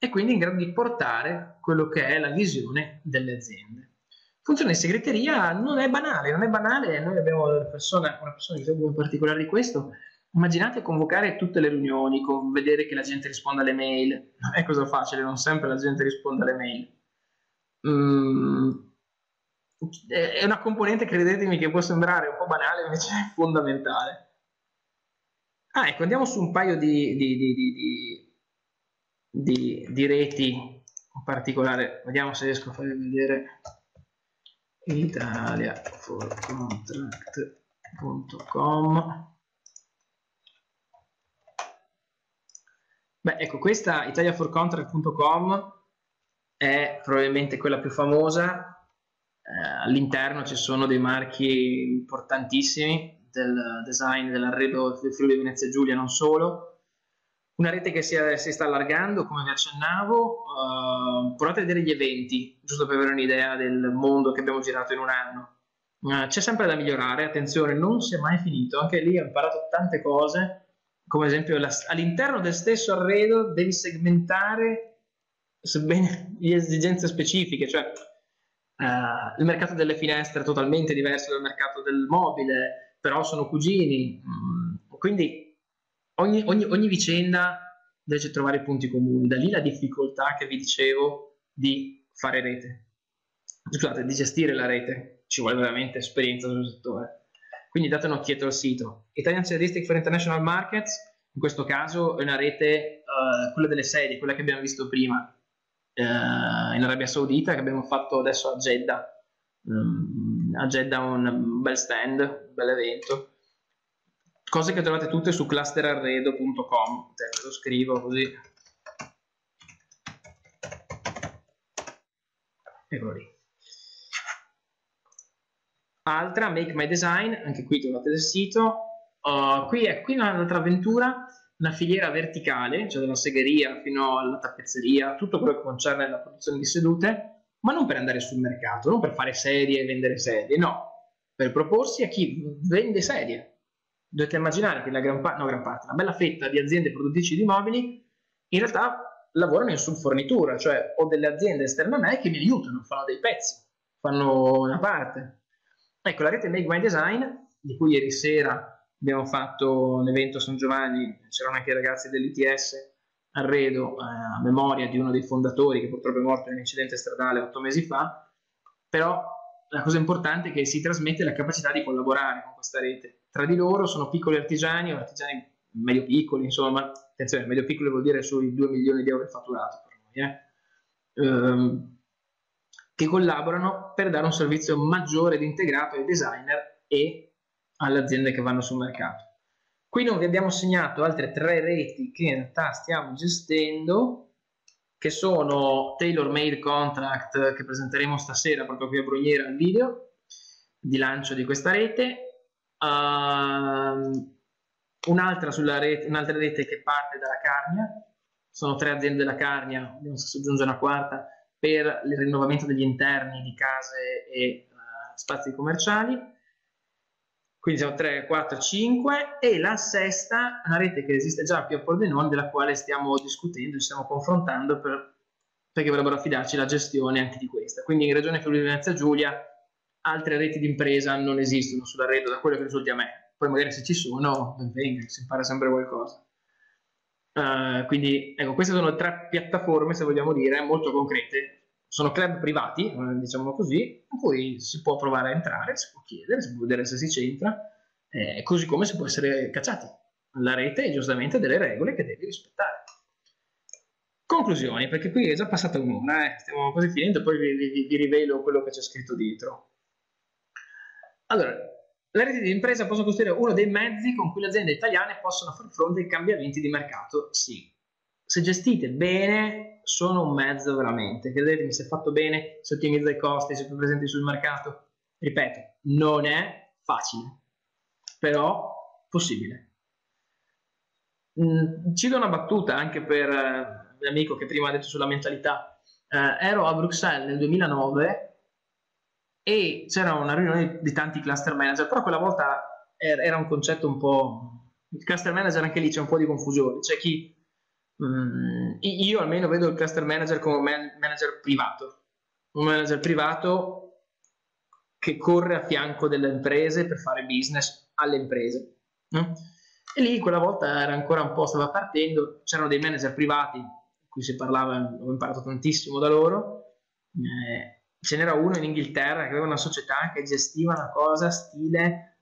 e quindi in grado di portare quello che è la visione delle aziende. Funzione di segreteria non è banale, noi abbiamo una persona che in particolare di questo. Immaginate convocare tutte le riunioni, vedere che la gente risponda alle mail. Non è cosa facile, non sempre la gente risponde alle mail. È una componente, credetemi, che può sembrare un po' banale, invece è fondamentale. Ah, ecco, andiamo su un paio di reti in particolare. Vediamo se riesco a farvi vedere. Italia for Contract.com. Beh, ecco, questa Italia for Contract.com è probabilmente quella più famosa. All'interno ci sono dei marchi importantissimi del design dell'arredo del Friuli Venezia Giulia, non solo. Una rete che si sta allargando, come vi accennavo. Provate a vedere gli eventi, giusto per avere un'idea del mondo che abbiamo girato in un anno. C'è sempre da migliorare, attenzione, non si è mai finito. Anche lì ho imparato tante cose, come ad esempio all'interno del stesso arredo devi segmentare sebbene le esigenze specifiche, cioè il mercato delle finestre è totalmente diverso dal mercato del mobile, però sono cugini, quindi ogni vicenda deve trovare punti comuni, da lì la difficoltà che vi dicevo di fare rete, scusate, di gestire la rete, ci vuole veramente esperienza sul settore. Quindi date un'occhiata al sito Italian Ceristic for International Markets. In questo caso è una rete, quella delle sedie, quella che abbiamo visto prima in Arabia Saudita, che abbiamo fatto adesso a Jeddah. A Jeddah un bel stand, un bel evento. Cose che trovate tutte su clusterarredo.com, lo scrivo così. Eccolo lì. Altra, Make My Design, anche qui trovate del sito. Qui un'altra avventura, una filiera verticale, cioè dalla segheria fino alla tappezzeria, tutto quello che concerne la produzione di sedute, ma non per andare sul mercato, non per fare sedie e vendere sedie, no, per proporsi a chi vende sedie. Dovete immaginare che una bella fetta di aziende produttrici di mobili in realtà lavorano in subfornitura, cioè ho delle aziende esterne a me che mi aiutano, fanno dei pezzi, fanno una parte. Ecco, la rete Make My Design, di cui ieri sera abbiamo fatto un evento a San Giovanni, c'erano anche i ragazzi dell'ITS Arredo a memoria di uno dei fondatori che purtroppo è morto in un incidente stradale 8 mesi fa, però la cosa importante è che si trasmette la capacità di collaborare con questa rete. Tra di loro sono piccoli artigiani o artigiani medio-piccoli, insomma, attenzione, medio-piccoli vuol dire sui 2 milioni di euro di fatturato per noi, che collaborano per dare un servizio maggiore ed integrato ai designer e alle aziende che vanno sul mercato. Qui non vi abbiamo segnato altre 3 reti che in realtà stiamo gestendo, che sono Tailor Made Contract, che presenteremo stasera proprio qui a Brugnera al video di lancio di questa rete, un'altra rete che parte dalla Carnia, sono 3 aziende della Carnia, vediamo se si aggiunge una quarta, per il rinnovamento degli interni di case e spazi commerciali, quindi siamo 3, 4, 5, e la sesta, una rete che esiste già qui a Pordenone, della quale stiamo discutendo e stiamo confrontando perché vorrebbero affidarci la gestione anche di questa. Quindi in Regione Friuli Venezia Giulia altre reti di impresa non esistono sull'arredo, da quello che risulti a me. Poi magari se ci sono, ben venga, si impara sempre qualcosa. Quindi ecco, queste sono 3 piattaforme, se vogliamo dire, molto concrete. Sono club privati, diciamo così, in cui si può provare a entrare, si può chiedere, si può vedere se si c'entra, così come si può essere cacciati. La rete è giustamente delle regole che devi rispettare. Conclusioni, perché qui è già passata un'ora, stiamo quasi finendo, poi vi rivelo quello che c'è scritto dietro. Allora, le reti di impresa possono costituire uno dei mezzi con cui le aziende italiane possono far fronte ai cambiamenti di mercato, sì. Se gestite bene, sono un mezzo veramente. Credetemi, se fatto bene, se ottimizza i costi, se è più presenti sul mercato. Ripeto, non è facile, però possibile. Ci do una battuta anche per l'amico che prima ha detto sulla mentalità. Ero a Bruxelles nel 2009 e c'era una riunione di tanti cluster manager, però quella volta era un concetto un po'... Il cluster manager anche lì c'è un po' di confusione. C'è chi... io almeno vedo il cluster manager come un manager privato che corre a fianco delle imprese per fare business alle imprese, no? E lì quella volta era ancora un po', stava partendo, c'erano dei manager privati di cui si parlava, ho imparato tantissimo da loro, ce n'era uno in Inghilterra che aveva una società che gestiva una cosa stile,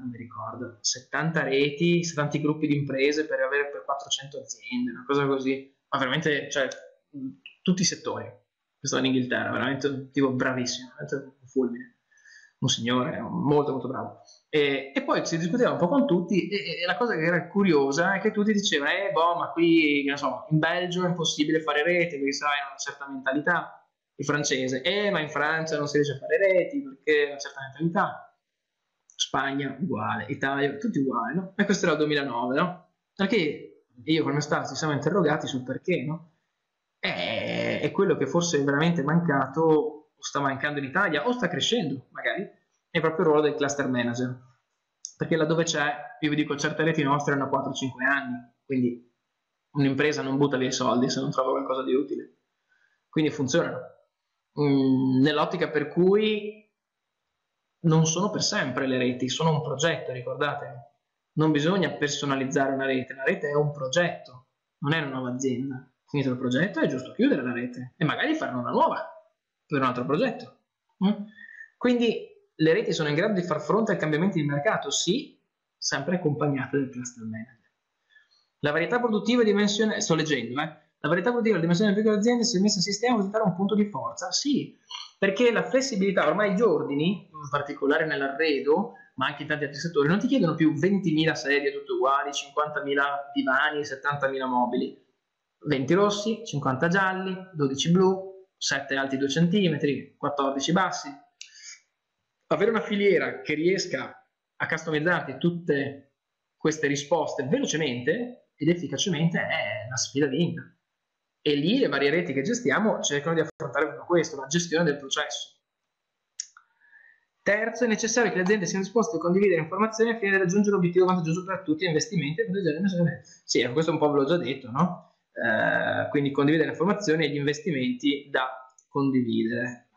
non mi ricordo, 70 reti, 70 gruppi di imprese per avere per 400 aziende, una cosa così, ma veramente, cioè, tutti i settori. Questo in Inghilterra, veramente un tipo bravissimo, veramente un fulmine, un signore molto molto bravo. E poi si discuteva un po' con tutti, e la cosa che era curiosa è che tutti dicevano, boh, ma qui, non so, in Belgio è impossibile fare reti perché sai, hanno una certa mentalità, il francese, ma in Francia non si riesce a fare reti perché è una certa mentalità, Spagna uguale, Italia, tutti uguali, no? E questo era il 2009, no? Perché io con Anastasia ci siamo interrogati sul perché, no? È quello che forse è veramente mancato, o sta mancando in Italia, o sta crescendo magari, è proprio il ruolo del cluster manager, perché laddove c'è, io vi dico, certe reti nostre hanno 4-5 anni, quindi un'impresa non butta via i soldi se non trova qualcosa di utile, quindi funzionano, nell'ottica per cui non sono per sempre le reti, sono un progetto, ricordatevi. Non bisogna personalizzare una rete è un progetto, non è una nuova azienda. Finito il progetto è giusto chiudere la rete e magari farne una nuova per un altro progetto. Quindi le reti sono in grado di far fronte ai cambiamenti di mercato, sì, sempre accompagnate dal cluster manager. La varietà produttiva e dimensione, sto leggendo, la varietà produttiva e la dimensione delle piccole aziende si è messa in sistema a diventare un punto di forza, sì. Perché la flessibilità, ormai gli ordini, in particolare nell'arredo, ma anche in tanti altri settori, non ti chiedono più 20.000 sedie tutte uguali, 50.000 divani, 70.000 mobili, 20 rossi, 50 gialli, 12 blu, 7 alti 2 cm, 14 bassi. Avere una filiera che riesca a customizzarti tutte queste risposte velocemente ed efficacemente è una sfida vinta. E lì le varie reti che gestiamo cercano di affrontare proprio questo, la gestione del processo. Terzo, è necessario che le aziende siano disposte a condividere informazioni al fine di raggiungere un obiettivo vantaggioso per tutti, investimenti e potenziale. Sì, questo un po' ve l'ho già detto, no? Quindi condividere informazioni e gli investimenti da condividere.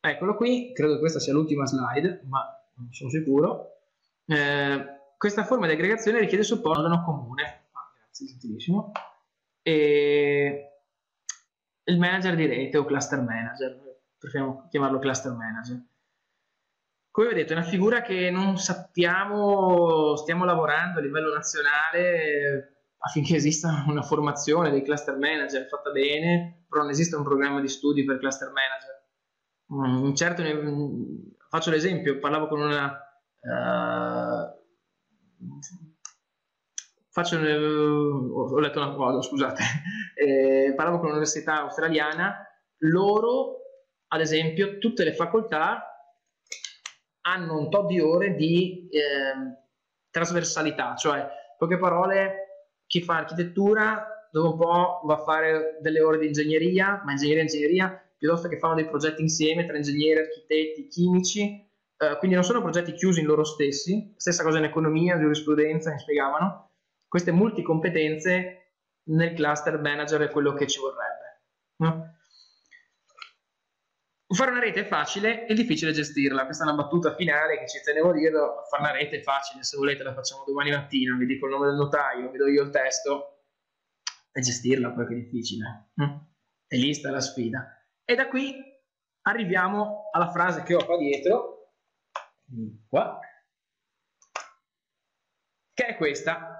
Eccolo qui, credo che questa sia l'ultima slide, ma non sono sicuro. Questa forma di aggregazione richiede supporto da un comune. Grazie, gentilissimo. E il manager di rete o cluster manager, preferiamo chiamarlo cluster manager, come vedete è una figura che non sappiamo, stiamo lavorando a livello nazionale affinché esista una formazione dei cluster manager fatta bene, però non esiste un programma di studi per cluster manager. Certo, faccio l'esempio, parlavo con una ho letto una cosa, scusate, parlavo con un'università australiana, loro ad esempio tutte le facoltà hanno un tot di ore di trasversalità, cioè in poche parole chi fa architettura dopo un po' va a fare delle ore di ingegneria, ma ingegneria, piuttosto che fanno dei progetti insieme tra ingegneri, architetti, chimici, quindi non sono progetti chiusi in loro stessi, stessa cosa in economia, giurisprudenza, mi spiegavano. Queste multicompetenze nel cluster manager è quello che ci vorrebbe. No? Fare una rete è facile, è difficile gestirla. Questa è una battuta finale che ci tenevo a dirlo. Fare una rete è facile, se volete la facciamo domani mattina, vi dico il nome del notaio, vi do io il testo, e gestirla poi che è difficile. No? E lì sta la sfida. E da qui arriviamo alla frase che ho qua dietro, qua, che è questa.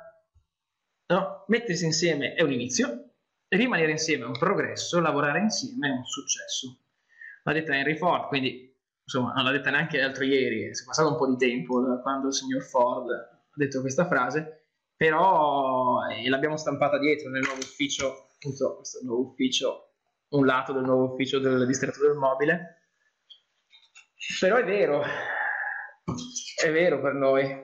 No, mettersi insieme è un inizio, rimanere insieme è un progresso, lavorare insieme è un successo. L'ha detta Henry Ford, quindi insomma non l'ha detta neanche l'altro ieri, si è passato un po' di tempo da quando il signor Ford ha detto questa frase, però l'abbiamo stampata dietro nel nuovo ufficio, appunto, questo è il nuovo ufficio, un lato del nuovo ufficio del distretto del mobile, però è vero per noi.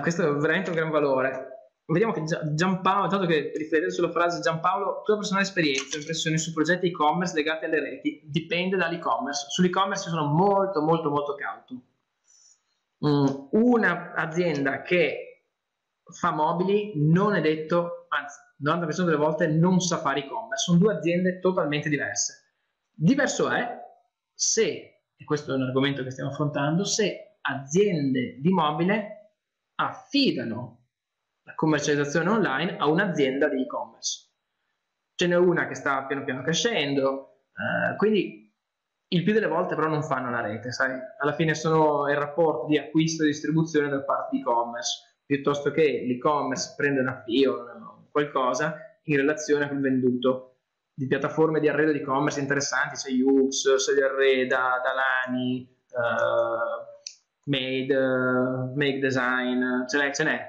Questo è veramente un gran valore. Vediamo che Giampaolo, intanto che riflettete sulla frase, Giampaolo, tua personale esperienza e impressioni su progetti e-commerce legati alle reti? Dipende dall'e-commerce. Sull'e-commerce sono molto molto molto cauto. Una azienda che fa mobili non è detto, anzi, 90% delle volte non sa fare e-commerce. Sono due aziende totalmente diverse. Diverso è se, e questo è un argomento che stiamo affrontando, se aziende di mobile affidano la commercializzazione online a un'azienda di e-commerce. Ce n'è una che sta piano piano crescendo, quindi il più delle volte però non fanno la rete, sai? Alla fine sono il rapporto di acquisto e distribuzione da parte di e-commerce, piuttosto che l'e-commerce prende un affio o qualcosa in relazione a quel venduto. Di piattaforme di arredo di e-commerce interessanti c'è Yux, Sedia Arreda, Dalani, Make Design, ce n'è.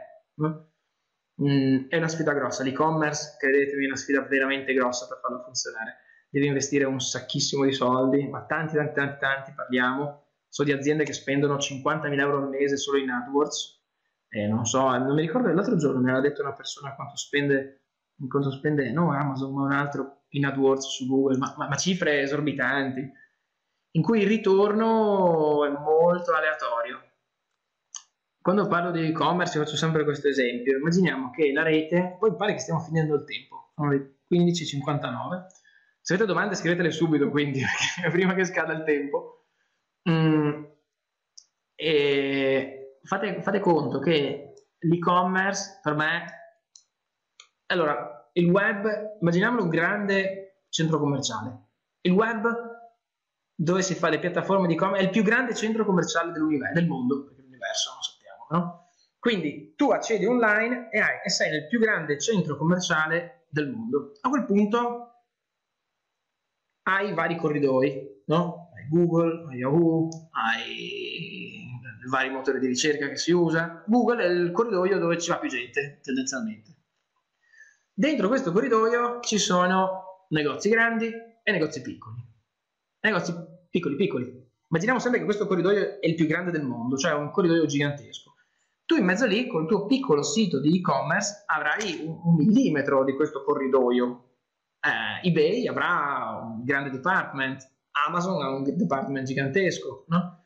È una sfida grossa, l'e-commerce, credetemi, è una sfida veramente grossa per farlo funzionare. Devi investire un sacchissimo di soldi, ma tanti, parliamo. So di aziende che spendono 50.000 euro al mese solo in AdWords, e non so, non mi ricordo, l'altro giorno mi aveva detto una persona quanto spende non Amazon ma un altro in AdWords su Google, ma cifre esorbitanti, in cui il ritorno è molto aleatorio. Quando parlo di e-commerce faccio sempre questo esempio, immaginiamo che la rete, poi pare che stiamo finendo il tempo, sono le 15:59, se avete domande scrivetele subito, quindi, prima che scada il tempo. E fate conto che l'e-commerce per me, allora, il web, immaginiamolo un grande centro commerciale, il web dove si fa le piattaforme di e-commerce è il più grande centro commerciale del mondo, perché l'universo lo sappiamo, no? Quindi tu accedi online e sei nel più grande centro commerciale del mondo. A quel punto hai vari corridoi, no? Hai Google, hai Yahoo, hai vari motori di ricerca che si usa. Google è il corridoio dove ci va più gente, tendenzialmente. Dentro questo corridoio ci sono negozi grandi e negozi piccoli. Negozi piccoli. Immaginiamo sempre che questo corridoio è il più grande del mondo, cioè un corridoio gigantesco. Tu in mezzo lì, con il tuo piccolo sito di e-commerce, avrai un millimetro di questo corridoio. eBay avrà un grande department, Amazon ha un department gigantesco, no?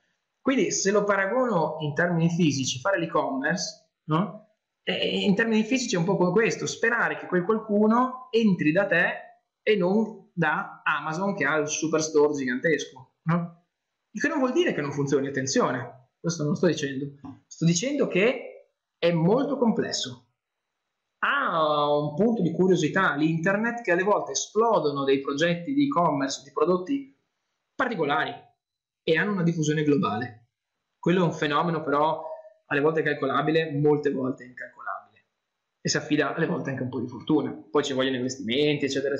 Quindi se lo paragono in termini fisici, fare l'e-commerce, no? In termini fisici è un po' come questo, sperare che quel qualcuno entri da te e non da Amazon che ha il superstore gigantesco, no? Il che non vuol dire che non funzioni, attenzione, questo non lo sto dicendo, sto dicendo che è molto complesso. Ha un punto di curiosità l'internet, che alle volte esplodono dei progetti di e-commerce, di prodotti particolari, e hanno una diffusione globale. Quello è un fenomeno però alle volte calcolabile, molte volte incalcolabile, e si affida alle volte anche un po' di fortuna, poi ci vogliono investimenti eccetera.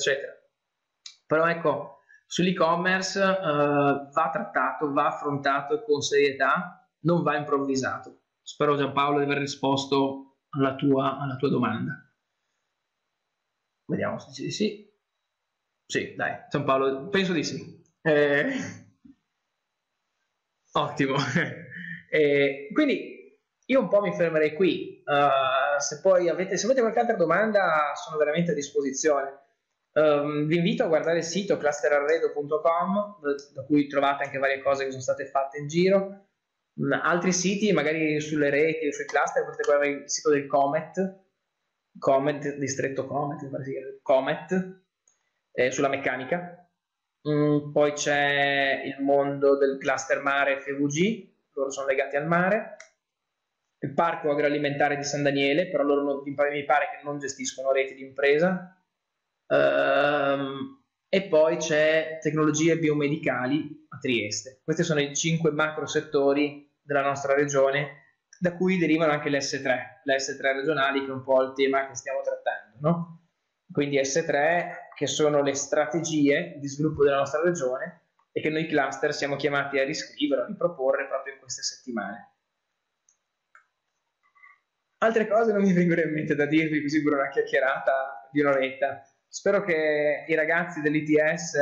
Però ecco, sull'e-commerce va trattato, va affrontato con serietà, non va improvvisato. Spero, Giampaolo, di aver risposto alla tua domanda. Vediamo se dice di sì. Sì, dai, Giampaolo, penso di sì. Ottimo. Quindi io un po' mi fermerei qui. Se avete qualche altra domanda, sono veramente a disposizione. Vi invito a guardare il sito clusterarredo.com, da cui trovate anche varie cose che sono state fatte in giro. Altri siti, magari sulle reti o sui cluster, potete guardare il sito del Comet, distretto Comet, sulla meccanica. Poi c'è il mondo del Cluster Mare FVG, loro sono legati al mare. Il Parco Agroalimentare di San Daniele, però loro mi pare che non gestiscono reti di impresa. E poi c'è Tecnologie Biomedicali a Trieste. Questi sono i 5 macro settori della nostra regione, da cui derivano anche le S3, le S3 regionali, che è un po' il tema che stiamo trattando, no? Quindi S3, che sono le strategie di sviluppo della nostra regione e che noi cluster siamo chiamati a riscrivere, a riproporre proprio in queste settimane. Altre cose non mi vengono in mente da dirvi, così sembra una chiacchierata di un'oretta. Spero che i ragazzi dell'ITS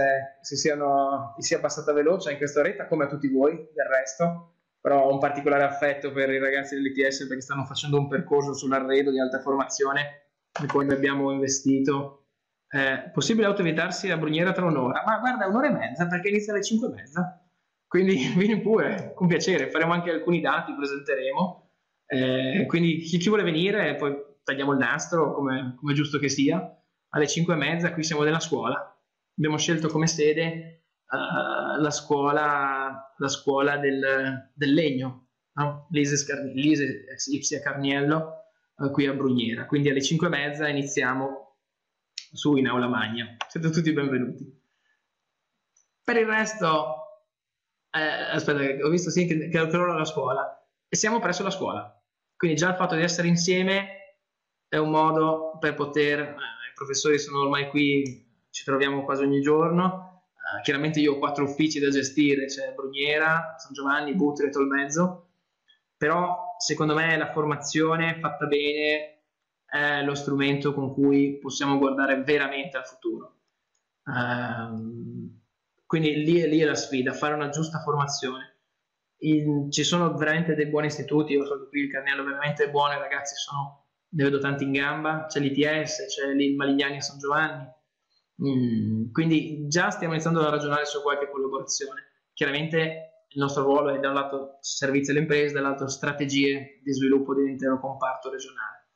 vi sia passata veloce in questa oretta, come a tutti voi del resto, però ho un particolare affetto per i ragazzi dell'ITS perché stanno facendo un percorso sull'arredo di alta formazione in cui noi abbiamo investito. È possibile autoevitarsi a Brugnera tra un'ora? Ma guarda, un'ora e mezza, perché inizia alle 5:30, quindi vieni pure, con piacere, faremo anche alcuni dati, presenteremo, quindi chi vuole venire, poi tagliamo il nastro come giusto che sia. Alle 5:30 qui siamo della scuola, abbiamo scelto come sede la scuola del legno, no? Lise Ipsia Carniello, qui a Brugnera. Quindi alle 5:30 iniziamo su in aula magna. Siete tutti benvenuti. Per il resto, aspetta, ho visto sì, che loro alla scuola, e siamo presso la scuola, quindi già il fatto di essere insieme è un modo per poter, i professori sono ormai qui, ci troviamo quasi ogni giorno, chiaramente io ho 4 uffici da gestire, c'è Brugnera, San Giovanni, Butri e Tolmezzo, però secondo me la formazione fatta bene è lo strumento con cui possiamo guardare veramente al futuro. Quindi lì è la sfida, fare una giusta formazione. Ci sono veramente dei buoni istituti, io so che qui il Carniello è veramente buono, i ragazzi sono, ne vedo tanti in gamba, c'è l'ITS, c'è il Malignani a San Giovanni, quindi già stiamo iniziando a ragionare su qualche collaborazione. Chiaramente il nostro ruolo è da un lato servizio alle imprese, dall'altro strategie di sviluppo dell'intero comparto regionale.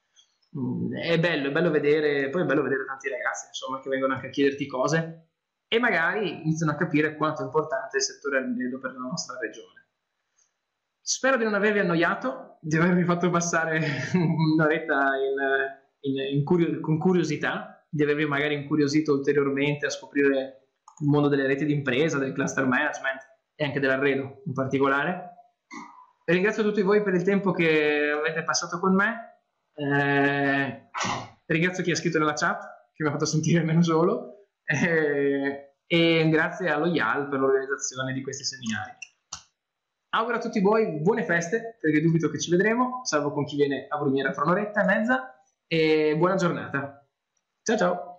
È bello vedere, poi è bello vedere tanti ragazzi insomma, che vengono anche a chiederti cose, e magari iniziano a capire quanto è importante il settore arredo per la nostra regione. Spero di non avervi annoiato, di avervi fatto passare un'oretta con curiosità, di avervi magari incuriosito ulteriormente a scoprire il mondo delle reti d'impresa, del cluster management e anche dell'arredo in particolare. Ringrazio tutti voi per il tempo che avete passato con me, ringrazio chi ha scritto nella chat, che mi ha fatto sentire meno solo, e grazie allo IAL per l'organizzazione di questi seminari. Auguro a tutti voi buone feste, perché dubito che ci vedremo, salvo con chi viene a Brugnera fra un'oretta e mezza, e buona giornata. Ciao ciao!